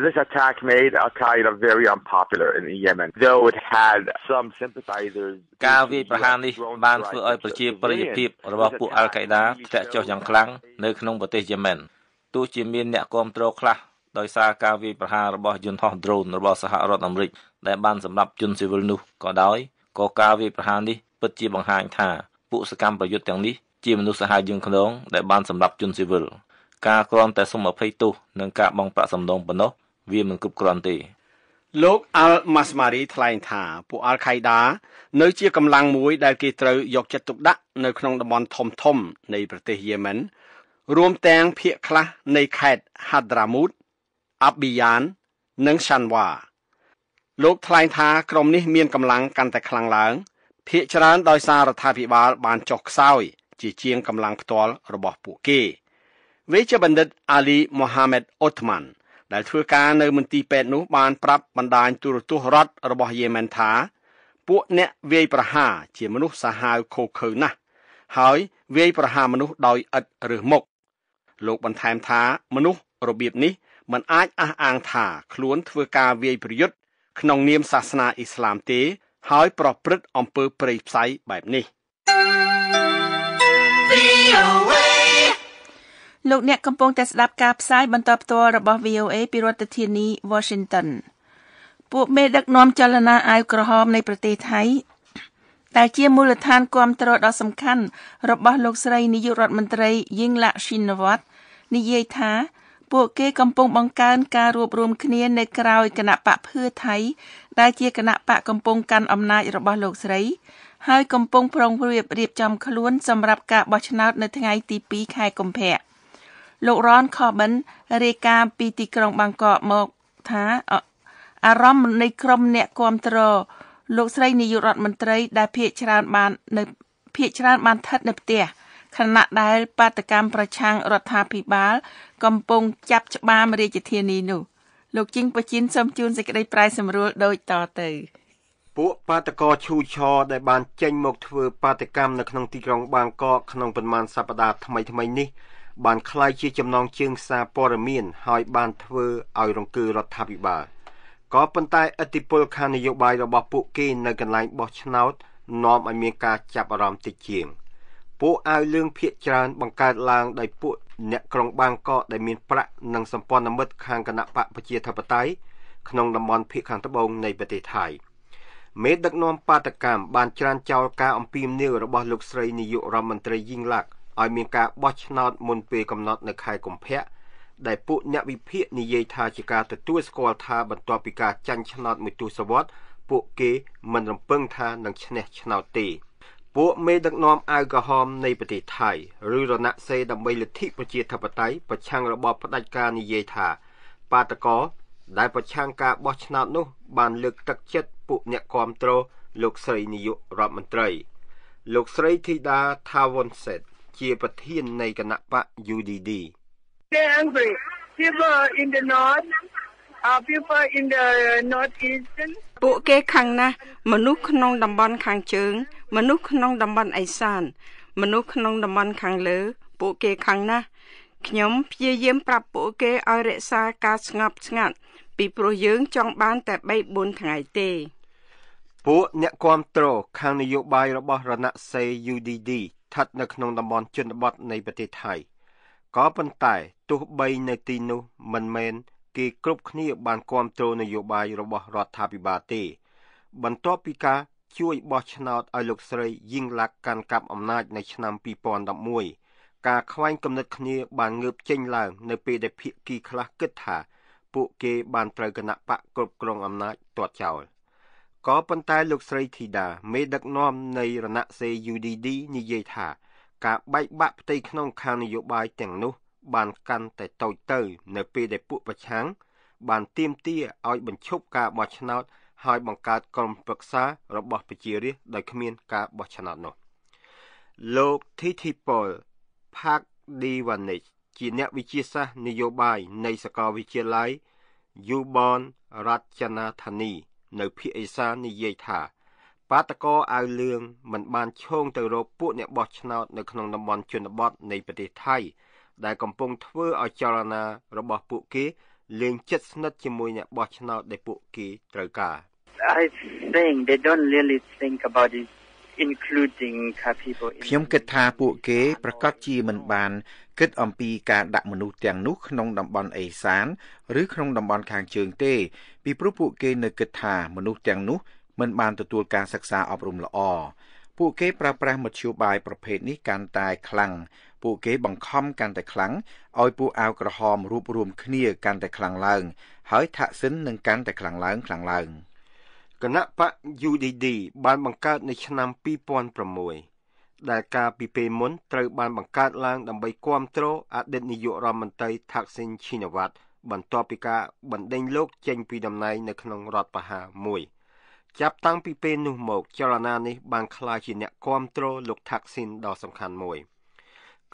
This attack made Al-Qaeda very unpopular in Yemen, though it had some sympathizers. ការវាយប្រហារនេះបានធ្វើឲ្យប្រជាប្រិយភាពរបស់ពួក Al-Qaeda ធ្លាក់ចុះយ៉ាងខ្លាំងនៅក្នុងប្រទេសយេម៉ែនទោះជាមានអ្នកគាំទ្រខ្លះដោយសារការវាយប្រហាររបស់យន្តហោះ drone របស់សហរដ្ឋអាមេរិកដែលបានសម្លាប់ជនស៊ីវិលនោះក៏ដោយ ก็กล่าววิประหารนี้เปิดจีบังหายท่าปุสกรรมประยุทธ์อย่างนี้จีมนุษย์สหายยึงขนองได้บานสำหรับจุนซิวิลการกรอนแต่สมอภัยตู้นังกะบองประสมดงปนกเวียมันกึบกรอนตีโลกอัลมาสมารีทลายท่าผู้อัลไคดาเนื้อเชี่ยกำลังมวยได้กีตรูยกจัตุดักในขนมตะบอนทอมทอมในประเทศเยเมนรวมแตงเพียคละในแคดฮัดรามุดอับบิยานนังชันวาโลกทลายท่ากรมนี้มีกำลังกันแต่คลังหลังเพียชรันโดยสารรัฐาภิบาลบานจกเศร้าจีเจียงกำลังตัวระบบปุกเกเวชบัณฑิตอาลีมูฮัมหมัดออตมันได้ทำการในมุนตีเป็ดนุบานปรับบรรดาตุรตุรัฐระบบเยเมนท้าพวกเนี่ยเวยประหาเจียมนุษย์สหายโคเคินะหายเวยประหามนุษย์โดยอัดหรือหมกโลกบรรทายท้ามนุษย์ระเบียบนี้มันอาจอ้างท่าคล้วนทำการเวยประยุทธ์ขนองเนียมศาสนาอิสลามเตะหายปรับปรึดอมเปอร์ปริบไซแบบนี้โลกเนี่ยกำลังแต่สลับกับสายบรรทัดตัวระบบ VOA ปิรัตทีนี Washington พวกเมดักน้อมจรณาอายกระหอบในประเทศไทยแต่เจียมูลฐานความตรวจสำคัญระบบโลกสลายนิยรัฐมนตรียิ่งลักษณ์ชินวัตรนิยท้าพวกเกกำลังบังการการรวบรวมคะแนนในกราวคณะปะเพื่อไทยได้เจียคณะปะกำลังการอำนาจระบบโลกสลายให้กำลังพรองเรียบจำขลุ่นสำหรับการบอชนาดในทางไอทีปีขายกำแพงโลกร้อนขอบันเรกาปีติกรองบางกอกมอกท้าอารมณ์ในกรมเนี่ยความตรอโลกสลายนิยรัฐมนตรีได้เพียชรานบานในเพียชรานบานทัดในเตียขณะได้ปฏิกรรมประชังรัฐาภิบาลกำปงจับฉบามเรียจิเทียนีนูโลกจิงประจินสมจูนสิกได้ปลายสำรวจโดยต่อเตยปุปาตกอชูชอได้บานเจนหมกเถื่อปฏิกรรมในขนมติกรองบางกอกขนมประมาณสัปดาห์ทำไมนี่บานคลายเชี่ยจำนองเชิงซาปอร์เมียนหอยบานเทอร์เอาลงเกลือรัฐบิบาลก็เป็นใต้อธิปคานโยบายระบบปุกีในกันไลบอชนาวต์น้อมอเมริกาจับอารมณ์ติดเชียงปุเอาเรื่องเพียจานบังการลางได้ปุเนี่ยกรองบางก็ได้มีพระนังสัมปนนมิตรคางคณะปะประเจธปไตยขนมดำมอนเพียขังตะบงในประเทศไทยเมตดักนอมปาตกรรมบานจานเจ้ากาอมพิมเนื้อระบบลูกสไลนิยรัฐมนตรียิ่งลักษณ์อเมริกาบอชนอตมนเปกำนอตในคายกลมเพะได้ปุญญวิเพียนิเยธาจิกาตตัวสกอลธาบรรทอปิกาจันชนอตมุตุสวัสดิ์ปุเกมันรำเพิงธานังชนะชนอตตีปุเมดักนอมแอลกอฮอล์ในประเทศไทยหรือรณะเซดัมเบลทิประเจธปไตยประชังระบอบปฏิการนิเยธาปาตกอได้ประชังกาบอชนอตนุบานเลือกตักเช็ดปุญญความโตรลูกสรีนิยรัฐมนตรีลูกสรีธิดาทาวน์เซตเชียประเทศในคณะปะ UDD ปุเกขังนะมนุษย์ขนองดำบอนขังเชิงมนุษย์ขนองดำบอนไอซานมนุษย์ขนองดำบอนขังเลือปุเกขังนะขยมพยายามปรับปุเกอเรศาการสงบสงัดปีโปรยงจองบ้านแต่ใบบนทางไอเตปุเนี่ยความโตขังนโยบายระบบรณะเซ UDDทัดในขนมตำบลชนบทในประเทศไทยก็เป็นแต่ตัวใบในตีนูมันเมนกีกรุบขณีบานความโตนโยบายระบบรัฐาภิบาลตีบรรทอปิกาช่วยบอชนาวอลุกสเรยยิ่งลักการกับอำนาจในชนามปีปอนดับมวยการควายกำหนดขณีบานเงือบเจงลางในปีเดพิกีคลาเกิดหาปุเกบานไตรกณะปะกรุบกรองอำนาจตรวจเจ้าก็ปันตายลูกสรีธิดาเมดักน้อมในรณะเซยูดีดีนิเยธากาใบบะปฏิขนองคานโยบายแต่งนุบานกันแต่โตเตยในปีได้ปุประชังบานเตียมเตี้ยเอาบรรชบกาบอชนาวหอยบังการกรมปรึกษาระบบปจีริโดยขมีนกาบอชนาวนุโลกทิธิปอลภาคดีวันนิจจีเนวิจิสานโยบายในสกอวิเชียไลยูบอนรัชนาธานีในพิเอซานิเยธาปาตกออาเลืองมันบานช่องตะโรปุเนี่ยบอชนาวในขนมตำบลชนบทในประเทศไทยได้กำปงเทื่อเอาจารณาระบบปุกีเลียงจัดสนัดจมวยเนี่ยบอชนาวในปุกีตรกา I think they don't really think about it including people พิมกทาปุกีประกอบจีมันบานคิดอมปีการดักมนุษย์อย่างนุขนมดำบอลไอสานหรือขนมดำบอลคางเชิงเต้ปีพรุปุเกในกิดทามนุษย์อย่างนุ มันบานตัวการศึกษาอบรมละอผู้เก็บประปรายหมดชิวบายประเภทนี้การตายคลังผู้เก็บบังคับการแต่คลังเอาผู้เอากระหอมรูปรวมเคลียการแต่คลังเลิงหายทะสินหนึ่งการแต่คลังเลิงคลังเลิงคณะปะยูดีดีบานบังคับในชนามปีปอนประมวยได้การปีเปมนตรบานบังคับล้างดำใบความโตอดีตนายกรัฐมนตรีทักษิณชินวัตรบรรทอปิกาบรรเดนโลกเจนปีดำในในขนมรอดปะหามวยจับตั้งปีเป็นหนุ่มหมกเจรนานี้บางคลายชินเนี่ยความโตลกทักษิณดอสำคัญมวย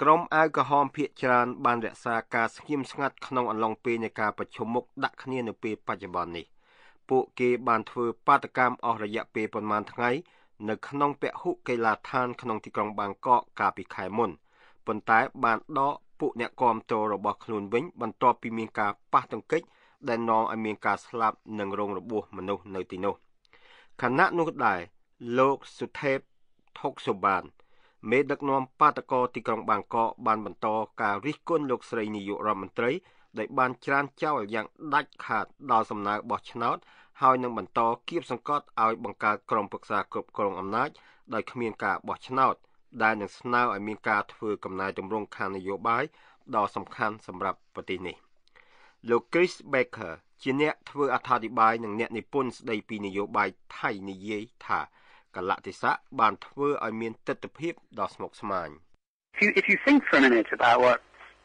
กรมแอลกอฮอล์เพียจรานบานรักษาการสกิมสงัดขนมอันลองปีในการประชุมมกดักเนียนในปีปัจจุบันนี้ปุเกบานเธอปาตกรรมออกระยะปีประมาณทั้งไงในขนมเปะหุเกลาทานขนมที่กรองบางเกาะกาปีไข่มนปนท้ายบานดอปุเนี่ยกอมโตระบบขลุนวิ่งบรรทอปีเมียงกาปะตังเกจได้นองอเมียงกาสลับหนึ่งโรงระบบมนุษย์ในติโนคณะนุกได้โลกสุเทพทกสุบานเมดักนอมปาตกอที่กรองบางเกาะบานบรรทอการริก้นโลกสลายนิยรมันตรีได้บานจรานเจ้าอย่างดัดขาดดาวสำนักบอชนาดหายนังบรรทอเกียบสังกัดเอาบังการกรมปรึกษากรบกรองอำนาจได้ขมีนกาบอชนาดได้หนังสนาวอเมริกาถือกำนายดำรงคานนโยบายดอสำคัญสำหรับปฏิเนโลคริสเบเกอร์จีเนตถืออธิบายหนังเนตในปุ่นได้ปีนโยบายไทยในเยธากะละติสะบานถืออเมริกาตัดเพียบดอสมกสมาน If you think for a minute about what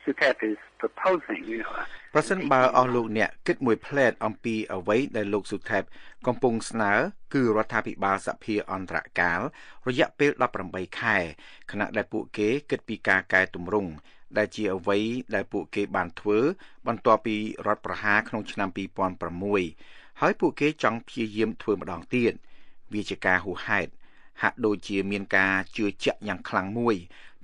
Suthep is proposing ประสิทธิ์บาร์อลูกเนี่ยคิดมวยเพลดอมปีเอาไว้ในลูกสุเทพกำปงเสนอคือรัฐบิบาลสัพเพอันตรกาลระยะเปิดรับรำใบไข่ขณะได้ปุเกคิดปีกากายตุ่มรุ่งได้เจียวไว้ได้ปุเกบานทเวบันตัวปีรัฐประหารขนมชนามปีปอนประมวยให้ปุเกจังพิเยี่ยมทเวมาดองเตี้ยนวิจการหูหายหากโดยเจียเมียนกาเจือเจาะอย่างคลังมวย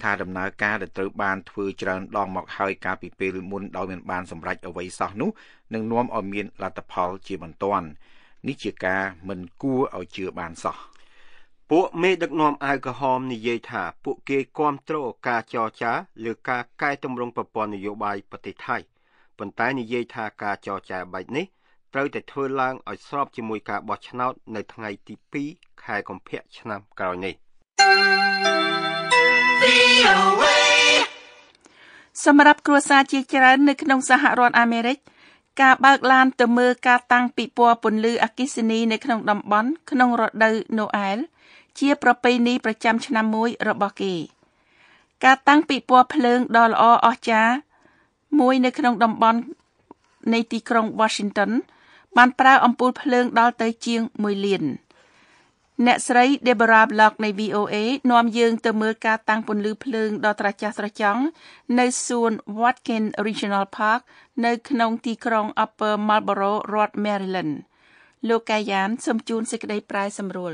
ถ้าดำเนินการเดินตรบานถือเจริญลองหมอกหายกาปีเปลือมุนดาวเมียนบานสำรัจเอาไว้สอนุหนึ่งน้อมเอาเมียนลาตพอลจีบันตอนนิจิกาเหมือนกู้เอาเจือบานสอพวกเมดักนอมแอลกอฮอล์ในเยธาพวกเกยความโตกาจอจ้าหรือกาใกล้ตำรงประปอนนโยบายปฏิไทยปัญไตในเยธากาจอจ่าใบนี้เติร์แต่เธอล่างเอาสอบจมวยกาบอชนาในทางไอทีปีขายของเพียชนามกรณีสำหรับครัวซาจีเจริญในขนมสหรัฐอเมริกากาบากลานเตมือกาตังปีปัวปุ่นลืออากิสนีในขนมดำบอนขนมรอดเดอร์โนเอลเชียประเพณีประจำชนามวยรบเกกาตังปีปัวเพลิงดอลอจ้ามวยในขนมดำบอนในตีกรงวอชิงตันบ้านปลาอัมพูเพลิงดอลเตยเจียงมวยเลียนเนสไรเดบราบล็อกใน VOA นอมยืงเตมือกาตังปนลือเพลิงดอตราจาตราจังในส่วนวัดเกน Regional Park ในขนงตีกรงอัปเปอร์มัลโบโรรัฐแมริแลนด์โลกายานสมจูนสิกได้ปลายสำรวจ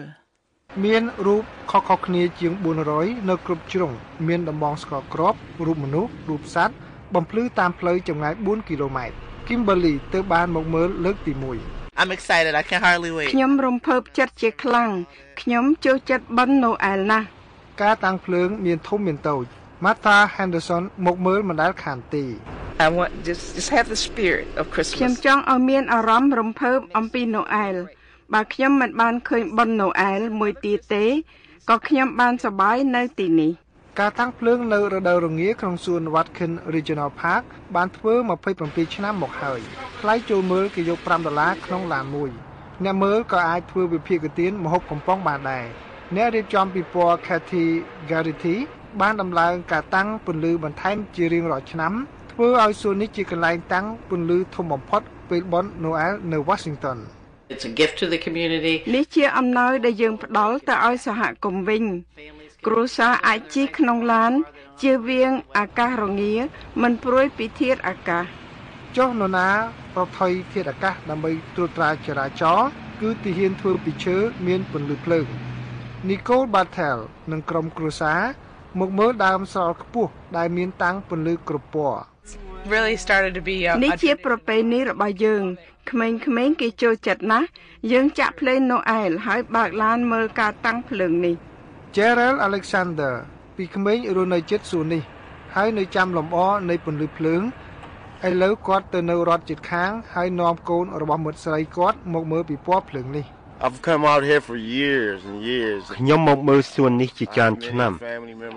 เมียนรูปคอกคเนียเจียง400ในกลุ่มจรงเมียนดำมองสกกรอบรูปมนุษย์รูปสัตว์บำพลือตามเพลยจำงาย4กิโลเมตรคิมเบอร์ลีเตอร์บานมกเมิร์เลิกตีมวย I'm excited I can't hardly wait ขยมรมเพิบจัดเจคลังขยมโจจัดบันโนแอลนะกาตังเพลิงเมียนทุ่มเมียนเตามาธาแฮนเดอร์สันมกเมิร์มันได้ขานตี I want just have the spirit of Christmas ขยมจ้องเอาเมียนอารมรมเพิบอัมปีโนแอลบาขยมมันบานเคยบันโนแอลมวยตีเตก็ขยมบานสบายในตีนี้กาตั้งเพลิงในระดับโรงเรียนของส่วนวัดขึ้น Regional Park บ้านเพื่อมาเพื่อผลปีชนะหมกหอยไล่โจมเมอร์กิโยกรัมดอลลาร์น้องลานมวยเนเมอร์ก็อายเพื่อวิพีกตีนมหกของป้องบานใดเนริจอมปีปัวแคทีการิทีบ้านดำลายกาตั้งปุนลือบันไทม์จีริงรอชน้ำเพื่อเอาส่วนนี้จีกันไล่ตั้งปุนลือทมอมพอดเปิดบอลโนเอลในวอชิงตันนี่เชื่ออำนาจได้ยืมดอลแต่เอาสหกรมวิ่งครูซาอาชีขนมล้านเจียเวียงอากาศรงเงียมันปรวยปีเทียดอากาศเจ้าหนูน้าเราถอยเทียดอากาศนำไปตรวจตราจราจรคือตีเฮียนทัวร์ปีเชื้อเมียนปุ่นลือเพลิงนิโคลบาเทลนังกรมครูซามกเมื่อดามสอดปุ๊บได้เมียนตังปุ่นลือกรุบปัวนี่เชียประเพณีระบายยืงเขมงกิโจจัดนะยืงจะเพลนโนเอลหายบากล้านเมกาตังเพลิงนี่เจเรลอเล็กซานเดอร์ปีขมิ้นรูในเจ็ดศูนย์นี่ให้ในจำลำอ้อในปุ่นลือเพลิงไอ้เลิกกอดเตนรอดจิตค้างให้นอมโกนระบำหมดใส่กอดหมกเมื่อปีป้อเพลิงนี่ I've come out here for years and years. ខ្ញុំមកមើលសួននេះជាច្រើនឆ្នាំ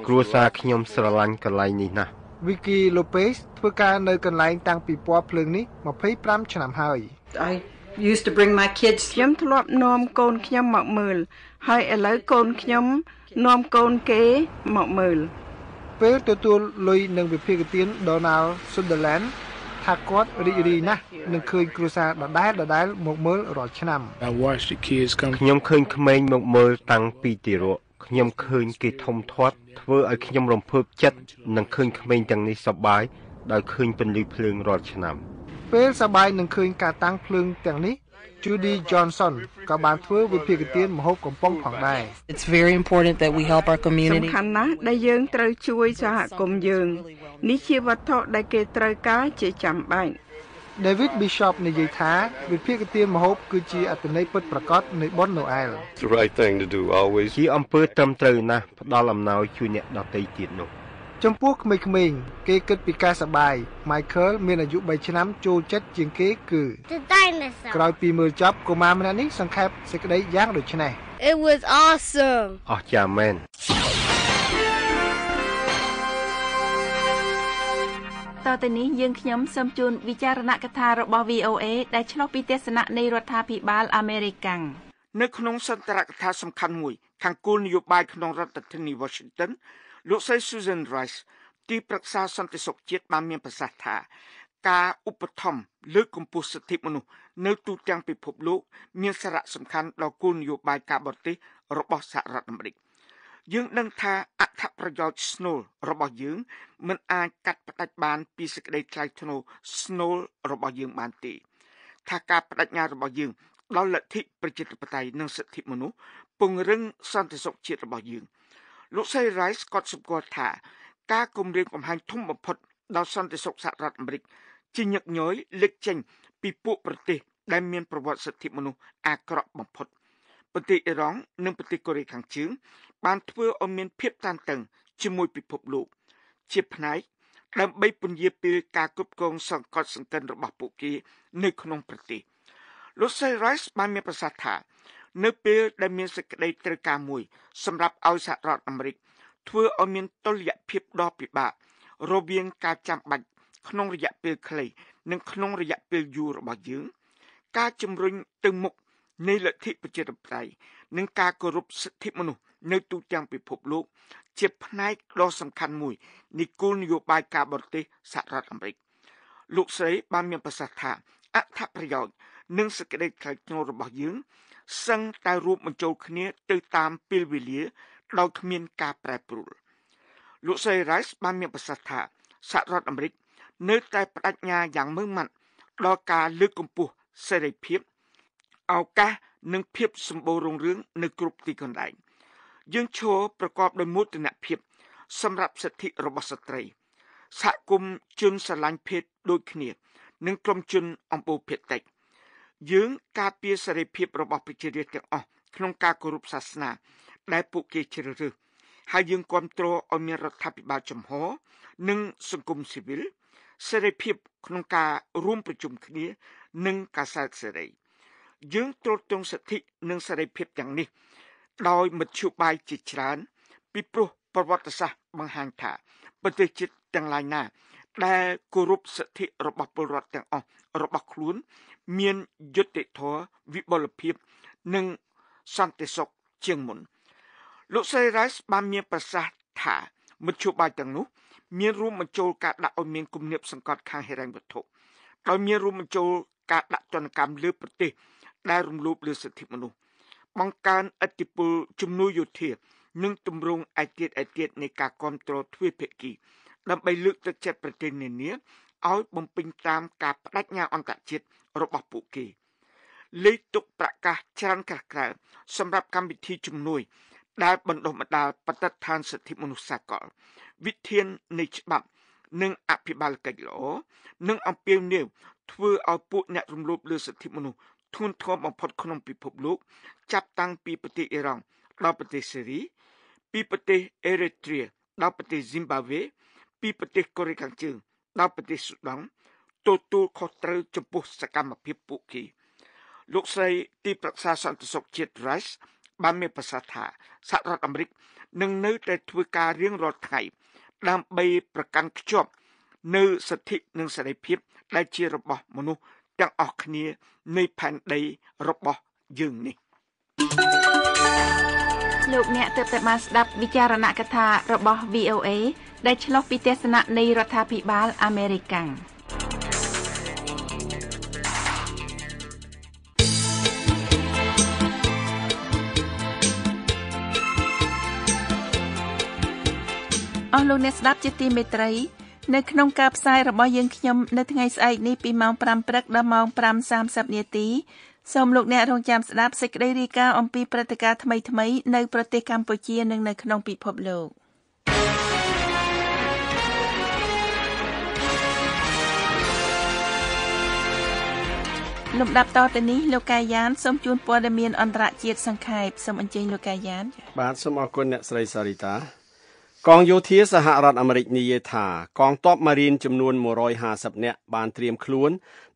គ្រួសារខ្ញុំស្រឡាញ់កន្លែងនេះណាស់ Vicky Lopez ធ្វើការនៅកន្លែងតាំងពីពណ៌ភ្លើងនេះ25ឆ្នាំហើយ I used to bring my kids ខ្ញុំធ្លាប់នាំកូនខ្ញុំមកមើលហើយឥឡូវកូនខ្ញុំនាំកូនគេមកមើលពេលទទួលលុយនឹងវិភាគទាន Donald Sutherlandថាគាត់រីករាយណាស់នឹងឃើញគ្រួសារដដែលមកមើលរាល់ឆ្នាំខ្ញុំឃើញក្មេងមកមើលតាំងពីទីរកខ្ញុំឃើញគេធំធាត់ធ្វើឲ្យខ្ញុំរំភើបចិត្តនឹងឃើញក្មេងទាំងនេះសប្បាយដោយឃើញពន្លឺភ្លើងរាល់ឆ្នាំពេលសប្បាយនឹងឃើញការតាំងភ្លើងទាំងនេះ Judy Johnson ក៏បានធ្វើវិភាគទានមហូបកំប៉ុងផងដែរ It's very important that we help our community សំខាន់ណាស់ដែលយើងត្រូវជួយសហគមន៍យើងនេះជាវត្ថុដែលគេត្រូវការជាចាំបាច់ David Bishop និយាយថាវិភាគទានម្ហូបគឺជាអត្ថន័យពិតប្រាកដនៃបុណ្យណូអែល It's the right thing to do always ជាអំពើត្រឹមត្រូវណាស់ផ្ដល់អំណោយជូនអ្នកដទៃទៀតនោះចំពោះក្មេងៗគេគិតពីការសប្បាយ Michael មានអាយុ3ឆ្នាំចូលចិត្តជាងគេគឺក្រោយពីមើលចប់កុមារម្នាក់នេះសង្ខេបសេចក្តីយ៉ាងដូចនេះ It was awesome អស្ចារ្យមែនតទៅនេះយើងខ្ញុំសូមជូនវិចារណកថារបស់ VOA ដែលឆ្លុះពីទស្សនៈនៃរដ្ឋាភិបាលអាមេរិកនៅក្នុងសន្ទរកថាសំខាន់មួយខាងគោលនយោបាយក្នុងរដ្ឋធានី Washington លោកស្រី Susan Rice ទីប្រឹក្សាសន្តិសុខជាតិបានមានប្រសាសន៍ថាការឧបត្ថម្ភលើកកម្ពស់សិទ្ធិមនុស្សនៅទូទាំងពិភពលោកមានសារៈសំខាន់ដល់គោលនយោបាយការបរទេសរបស់សហរដ្ឋអាមេរិកយើងដឹងថាអត្ថប្រយោជន៍ស្នូលរបស់យើងមិនអាចកាត់ផ្តាច់បានពីសេចក្តីថ្លៃថ្នូរស្នូលរបស់យើងបានទេថាការបដិញ្ញារបស់យើងដល់លទ្ធិប្រជាធិបតេយ្យនិងសិទ្ធិមនុស្សពង្រឹងសន្តិសុខជាតិរបស់យើងលោកស្រី Rice ក៏សម្គាល់ថាការគំរាមកំហែងធំបំផុតដល់សន្តិសុខសហរដ្ឋអាមេរិកជាញឹកញយលេចចេញពីពួកប្រទេសដែលមានប្រវត្តិសិទ្ធិមនុស្សអាក្រក់បំផុតប្រទេសអ៊ីរ៉ង់និងប្រទេសកូរ៉េខាងជើងបានធ្វើឲ្យមានភាពតានតឹងជាមួយពិភពលោកជាផ្នែកដើម្បីពន្យាពេលការគ្រប់គ្រងសង្កត់សង្កិនរបស់ពួកគេនៅក្នុងប្រទេសលោកស្រី Rice បានមានប្រសាសន៍ថានៅពេលដែលមានសេចក្តីត្រូវការមួយសម្រាប់ឲ្យសហរដ្ឋអាមេរិកធ្វើឲ្យមានតុល្យភាពដ៏ពិបាករវាងការចាំបាច់ក្នុងរយៈពេលខ្លីនិងក្នុងរយៈពេលយូររបស់យើងការជំរុញទៅមុខនៃលទ្ធិប្រជាធិបតេយ្យនិងការគោរពសិទ្ធិមនុស្សនៅទូទាំងពិភពលោកជាផ្នែកដ៏សំខាន់មួយនៃគោលនយោបាយការបរទេសសហរដ្ឋអាមេរិកលោកស្រីបានមានប្រសាសន៍ថាអត្ថប្រយោជន៍និងសេចក្តីថ្លៃថ្នូររបស់យើងសឹងតែរួមបញ្ចូលគ្នាទៅតាមពេលវេលាដោយគ្មានការប្រែប្រួលលោកស្រី Rice បានមានប្រសាសន៍ថាសហរដ្ឋអាមេរិកនៅតែប្តេជ្ញាយ៉ាងម៉ឺងម៉ាត់ដល់ការលើកកម្ពស់សេរីភាពឱកាសនិងភាពសម្បូររុងរឿងនៅគ្រប់ទីកន្លែងយើងឈរប្រកបដោយមោទនភាពសម្រាប់សិទ្ធិរបស់ស្ត្រីសហគមន៍ជនស្រឡាញ់ភេទដូចគ្នានិងក្រុមជនអំពូលភេទតិចយើងការពារសេរីភាពរបស់ប្រជារាស្ត្រទាំងអស់ក្នុងការគោរពសាសនាដែលពួកគេជ្រើសរើសហើយយើងគាំទ្រឲ្យមានរដ្ឋាភិបាលចំហនិងសង្គមស៊ីវិលសេរីភាពក្នុងការរួមប្រជុំគ្នានិងការសាកសេរីយើងទ្រទ្រង់សិទ្ធិនិងសេរីភាពទាំងនេះដោយមធ្យោបាយជាច្រើនពីព្រោះប្រវត្តិសាស្ត្របង្ហាញថាប្រទេសជាតិទាំងឡាយណាដែលគោរពសិទ្ធិរបស់ពលរដ្ឋទាំងអស់របស់ខ្លួនមានយុត្តិធម៌វិបុលភាពនិងសន្តិសុខជាងមុនលោកស្រី Rice បានមានប្រសាសន៍ថាមធ្យោបាយទាំងនោះមានរួមបញ្ចូលការដាក់ឲ្យមានគំនាបសង្កត់ខាងហិរញ្ញវត្ថុដោយមានរួមបញ្ចូលការដាក់ទណ្ឌកម្មលើប្រទេសដែលរំលោភលើសិទ្ធិមនុស្សបង្កើនអធិបុលជំនួយយោធានិងទម្រង់ឯទៀតនៃការគ្រប់គ្រងទ្វេភាគីដើម្បីលើកទឹកចិត្តប្រទេសនានាឲ្យបំពេញតាមការបដិញ្ញាអន្តរជាតិរបស់ពួកគេលេខទុកប្រកាសច្រើនក្រៅសម្រាប់កម្មវិធីជំនួយដែលបណ្ដុះបណ្ដាលបទដ្ឋានសិទ្ធិមនុស្សសកលវិធាននៃច្បាប់និងអភិបាលកិច្ចល្អនិងអំពាវនាវធ្វើឲ្យពួកអ្នករំលោភលើសិទ្ធិមនុស្សធ្ងន់ធ្ងរបំផុតក្នុងពិភពលោកចាប់តាំងពីប្រទេសអ៊ីរ៉ង់ដល់ប្រទេសសេរីពីប្រទេសអេរិត្រាដល់ប្រទេសហ្ស៊ីមបាវេពីប្រទេសកូរ៉េខាងជើងដល់ប្រទេសស៊ូដង់ទទួលខុសត្រូវចំពោះសកម្មភាពពួកគេ ลูกสายที่ปรึกษาสันติสุขจิตไรส์บ้านเมืองประเทศไทยสหรัฐอเมริกหนึ่งในแต่ทวีการเรียงรอดไทยดำไปประกันขจบในสิทธิหนึ่งเสรีภาพได้เชียร์ระบบมนุษย์ยังออกนี้ในแผ่นดินระบบยืนนี่ลูกเนี่ยเติบโตมาสดับวิจารณคถาระบบ VOA ได้ฉลองปีเทศนะในรัฐพิบาลอเมริกันอลูเนสดับจิตติเมตรีในขนมกาบทรายระบอยยังขยมในทั้งไงสายนี้ปีมองปรำปรักดามองปรำ30เนตีสมลูกเนี่ยโรงจำสดับสิกได้รีกาอมปีประติกาทำไมในประเทศกัมพูชีหนึ่งในขนมปีพบโลกลำดับต่อไปนี้โลกายานสมจูนปวดเมียนอันตรเจียดสังขายสมอัญเจโลกายานบาทสมอกุลเนี่ยสไลสาริตากองโยธาสหรัฐอเมริกนิเยธากองทัพมารีนจำนวน150នាក់បានត្រៀមខ្លួន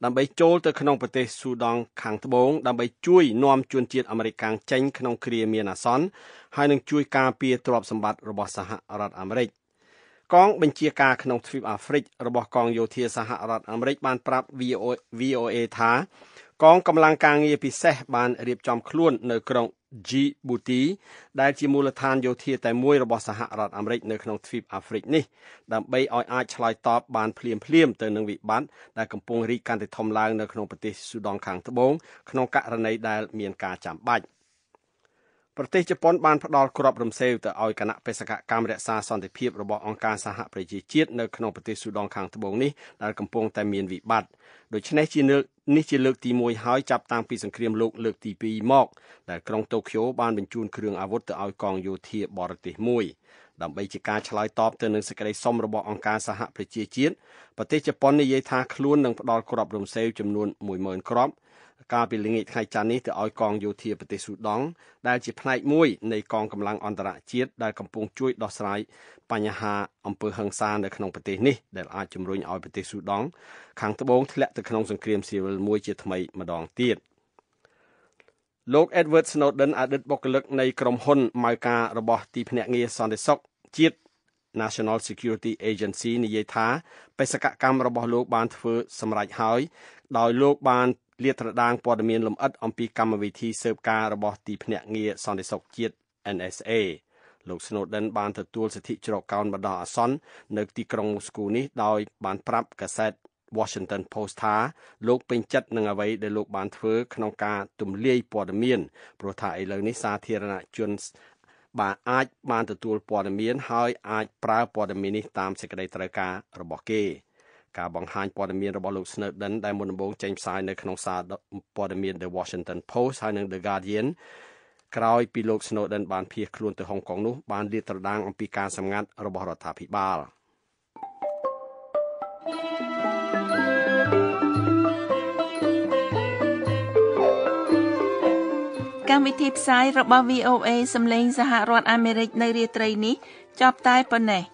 ដើម្បីចូលទៅក្នុងប្រទេសស៊ូដង់ខាងត្បូងដើម្បីជួយនាំជនជាតិអាមេរិកខាងចេញក្នុងគ្រាមានអាសន្នហើយនឹងជួយការពារទ្រព្យសម្បត្តិរបស់សហរដ្ឋអាមេរិកកងបញ្ជាការក្នុងទ្វីបអាហ្វ្រិករបស់កងយោធាសហរដ្ឋអាមេរិកបានប្រាប់ VOA ថាកងកម្លាំងការងារពិសេសបានរៀបចំខ្លួននៅក្រុងជីបូទីដែលជាមូលដ្ឋានយោធាតែមួយរបស់សហរដ្ឋអាមេរិកនៅក្នុងទ្វីបអាហ្វ្រិកនេះដើម្បីឲ្យអាចឆ្លើយតបបានភ្លាមៗទៅនឹងវិបត្តិដែលកំពុងរីកកាន់តែធំឡើងនៅក្នុងប្រទេសស៊ូដង់ខាងត្បូងក្នុងករណីដែលមានការចាំបាច់ប្រទេសជប៉ុនបានផ្ដល់គ្រាប់រំសេវទៅឲ្យគណៈបេសកកម្មរក្សាសន្តិភាពរបស់អង្គការសហប្រជាជាតិនៅក្នុងប្រទេសស៊ូដង់ខាងត្បូងនេះដែលកំពុងតែមានវិបត្តិដូច្នេះនេះជាលើកទី1ហើយចាប់តាំងពីសង្គ្រាមលោកលើកទី2មកដែលក្រុងតូក្យូបានបញ្ជូនគ្រឿងអាវុធទៅឲ្យកងយោធាបរទេសមួយដើម្បីជាការឆ្លើយតបទៅនឹងសេចក្តីសុំរបស់អង្គការសហប្រជាជាតិប្រទេសជប៉ុននិយាយថាខ្លួននឹងផ្ដល់គ្រាប់រំសេវចំនួន 10,000 គ្រាប់កាលពីល្ងាចថ្ងៃច័ន្ទនេះទៅឲ្យកងយោធាប្រទេសស៊ូដង់ដែលជាផ្នែកមួយនៃកងកម្លាំងអន្តរជាតិដែលកំពុងជួយដោះស្រាយបញ្ហាអំពើហិង្សានៅក្នុងប្រទេសនេះដែលអាចជំរុញឲ្យប្រទេសស៊ូដង់ខាងត្បូងធ្លាក់ទៅក្នុងសង្គ្រាមស៊ីវិលមួយជាថ្មីម្ដងទៀតលោក Edward Snowden អតីតបុគ្គលិកនៃក្រុមហ៊ុនម៉ៅការរបស់ទីភ្នាក់ងារសន្តិសុខជាតិ National Security Agency និយាយថាបេសកកម្មរបស់លោកបានធ្វើសម្រេចហើយដោយលោកបានលាតត្រដាងព័ត៌មានលម្អិតអំពីកម្មវិធីស៊ើបការរបស់ទីភ្នាក់ងារសន្តិសុខជាតិ NSA លោក Snowden បានទទួលសិទ្ធិជ្រកកោនបណ្ដោះអាសន្ននៅទីក្រុងមូស្គូនេះដោយបានប្រាប់កាសែត Washington Post ថាលោកពេញចិត្តនឹងអ្វីដែលលោកបានធ្វើក្នុងការទម្លាយព័ត៌មានព្រោះថាឥឡូវនេះសាធារណជនបានអាចបានទទួលព័ត៌មានហើយអាចប្រើព័ត៌មាននេះតាមសេចក្តីត្រូវការរបស់គេការបង្ហាញព័ត៌មានរបស់លោក Snowden ដែលមុនដំបូងចេញផ្សាយនៅក្នុងសារព័ត៌មាន The Washington Post ហើយនិង The Guardian ក្រោយពីលោក Snowden បានភៀសខ្លួនទៅហុងកុងនោះបានលាតត្រដាងអំពីការសម្ងាត់របស់រដ្ឋាភិបាលកម្មវិធីផ្សាយរបស់ VOA សំឡេងសហរដ្ឋអាមេរិកនៅរាត្រីនេះចប់តែប៉ុណ្ណេះ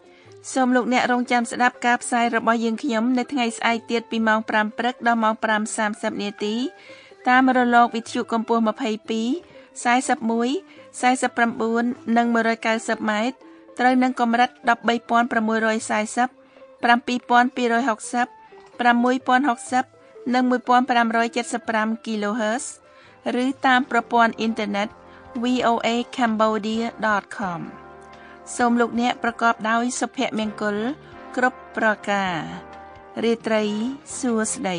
សូមលោកអ្នករងចាំស្ដាប់ការផ្សាយរបស់យើងខ្ញុំនៅថ្ងៃស្អែកទៀតពីម៉ោង5ព្រឹកដល់ម៉ោង 5:30 នាទីតាមរលកវិទ្យុកម្ពស់ 22, 41, 49 និង 190 ម៉ែត្រត្រូវនឹងកម្រិត 13640, 7260, 6060 និង 1575 kHz ឬតាមប្រព័ន្ធអ៊ីនធឺណិត voacambodia.comសូមលោកអ្នកប្រកបដោយសុភមង្គលគ្រប់ប្រការរាត្រីសួស្តី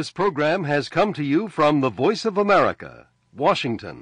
This program has come to you from the Voice of America, Washington.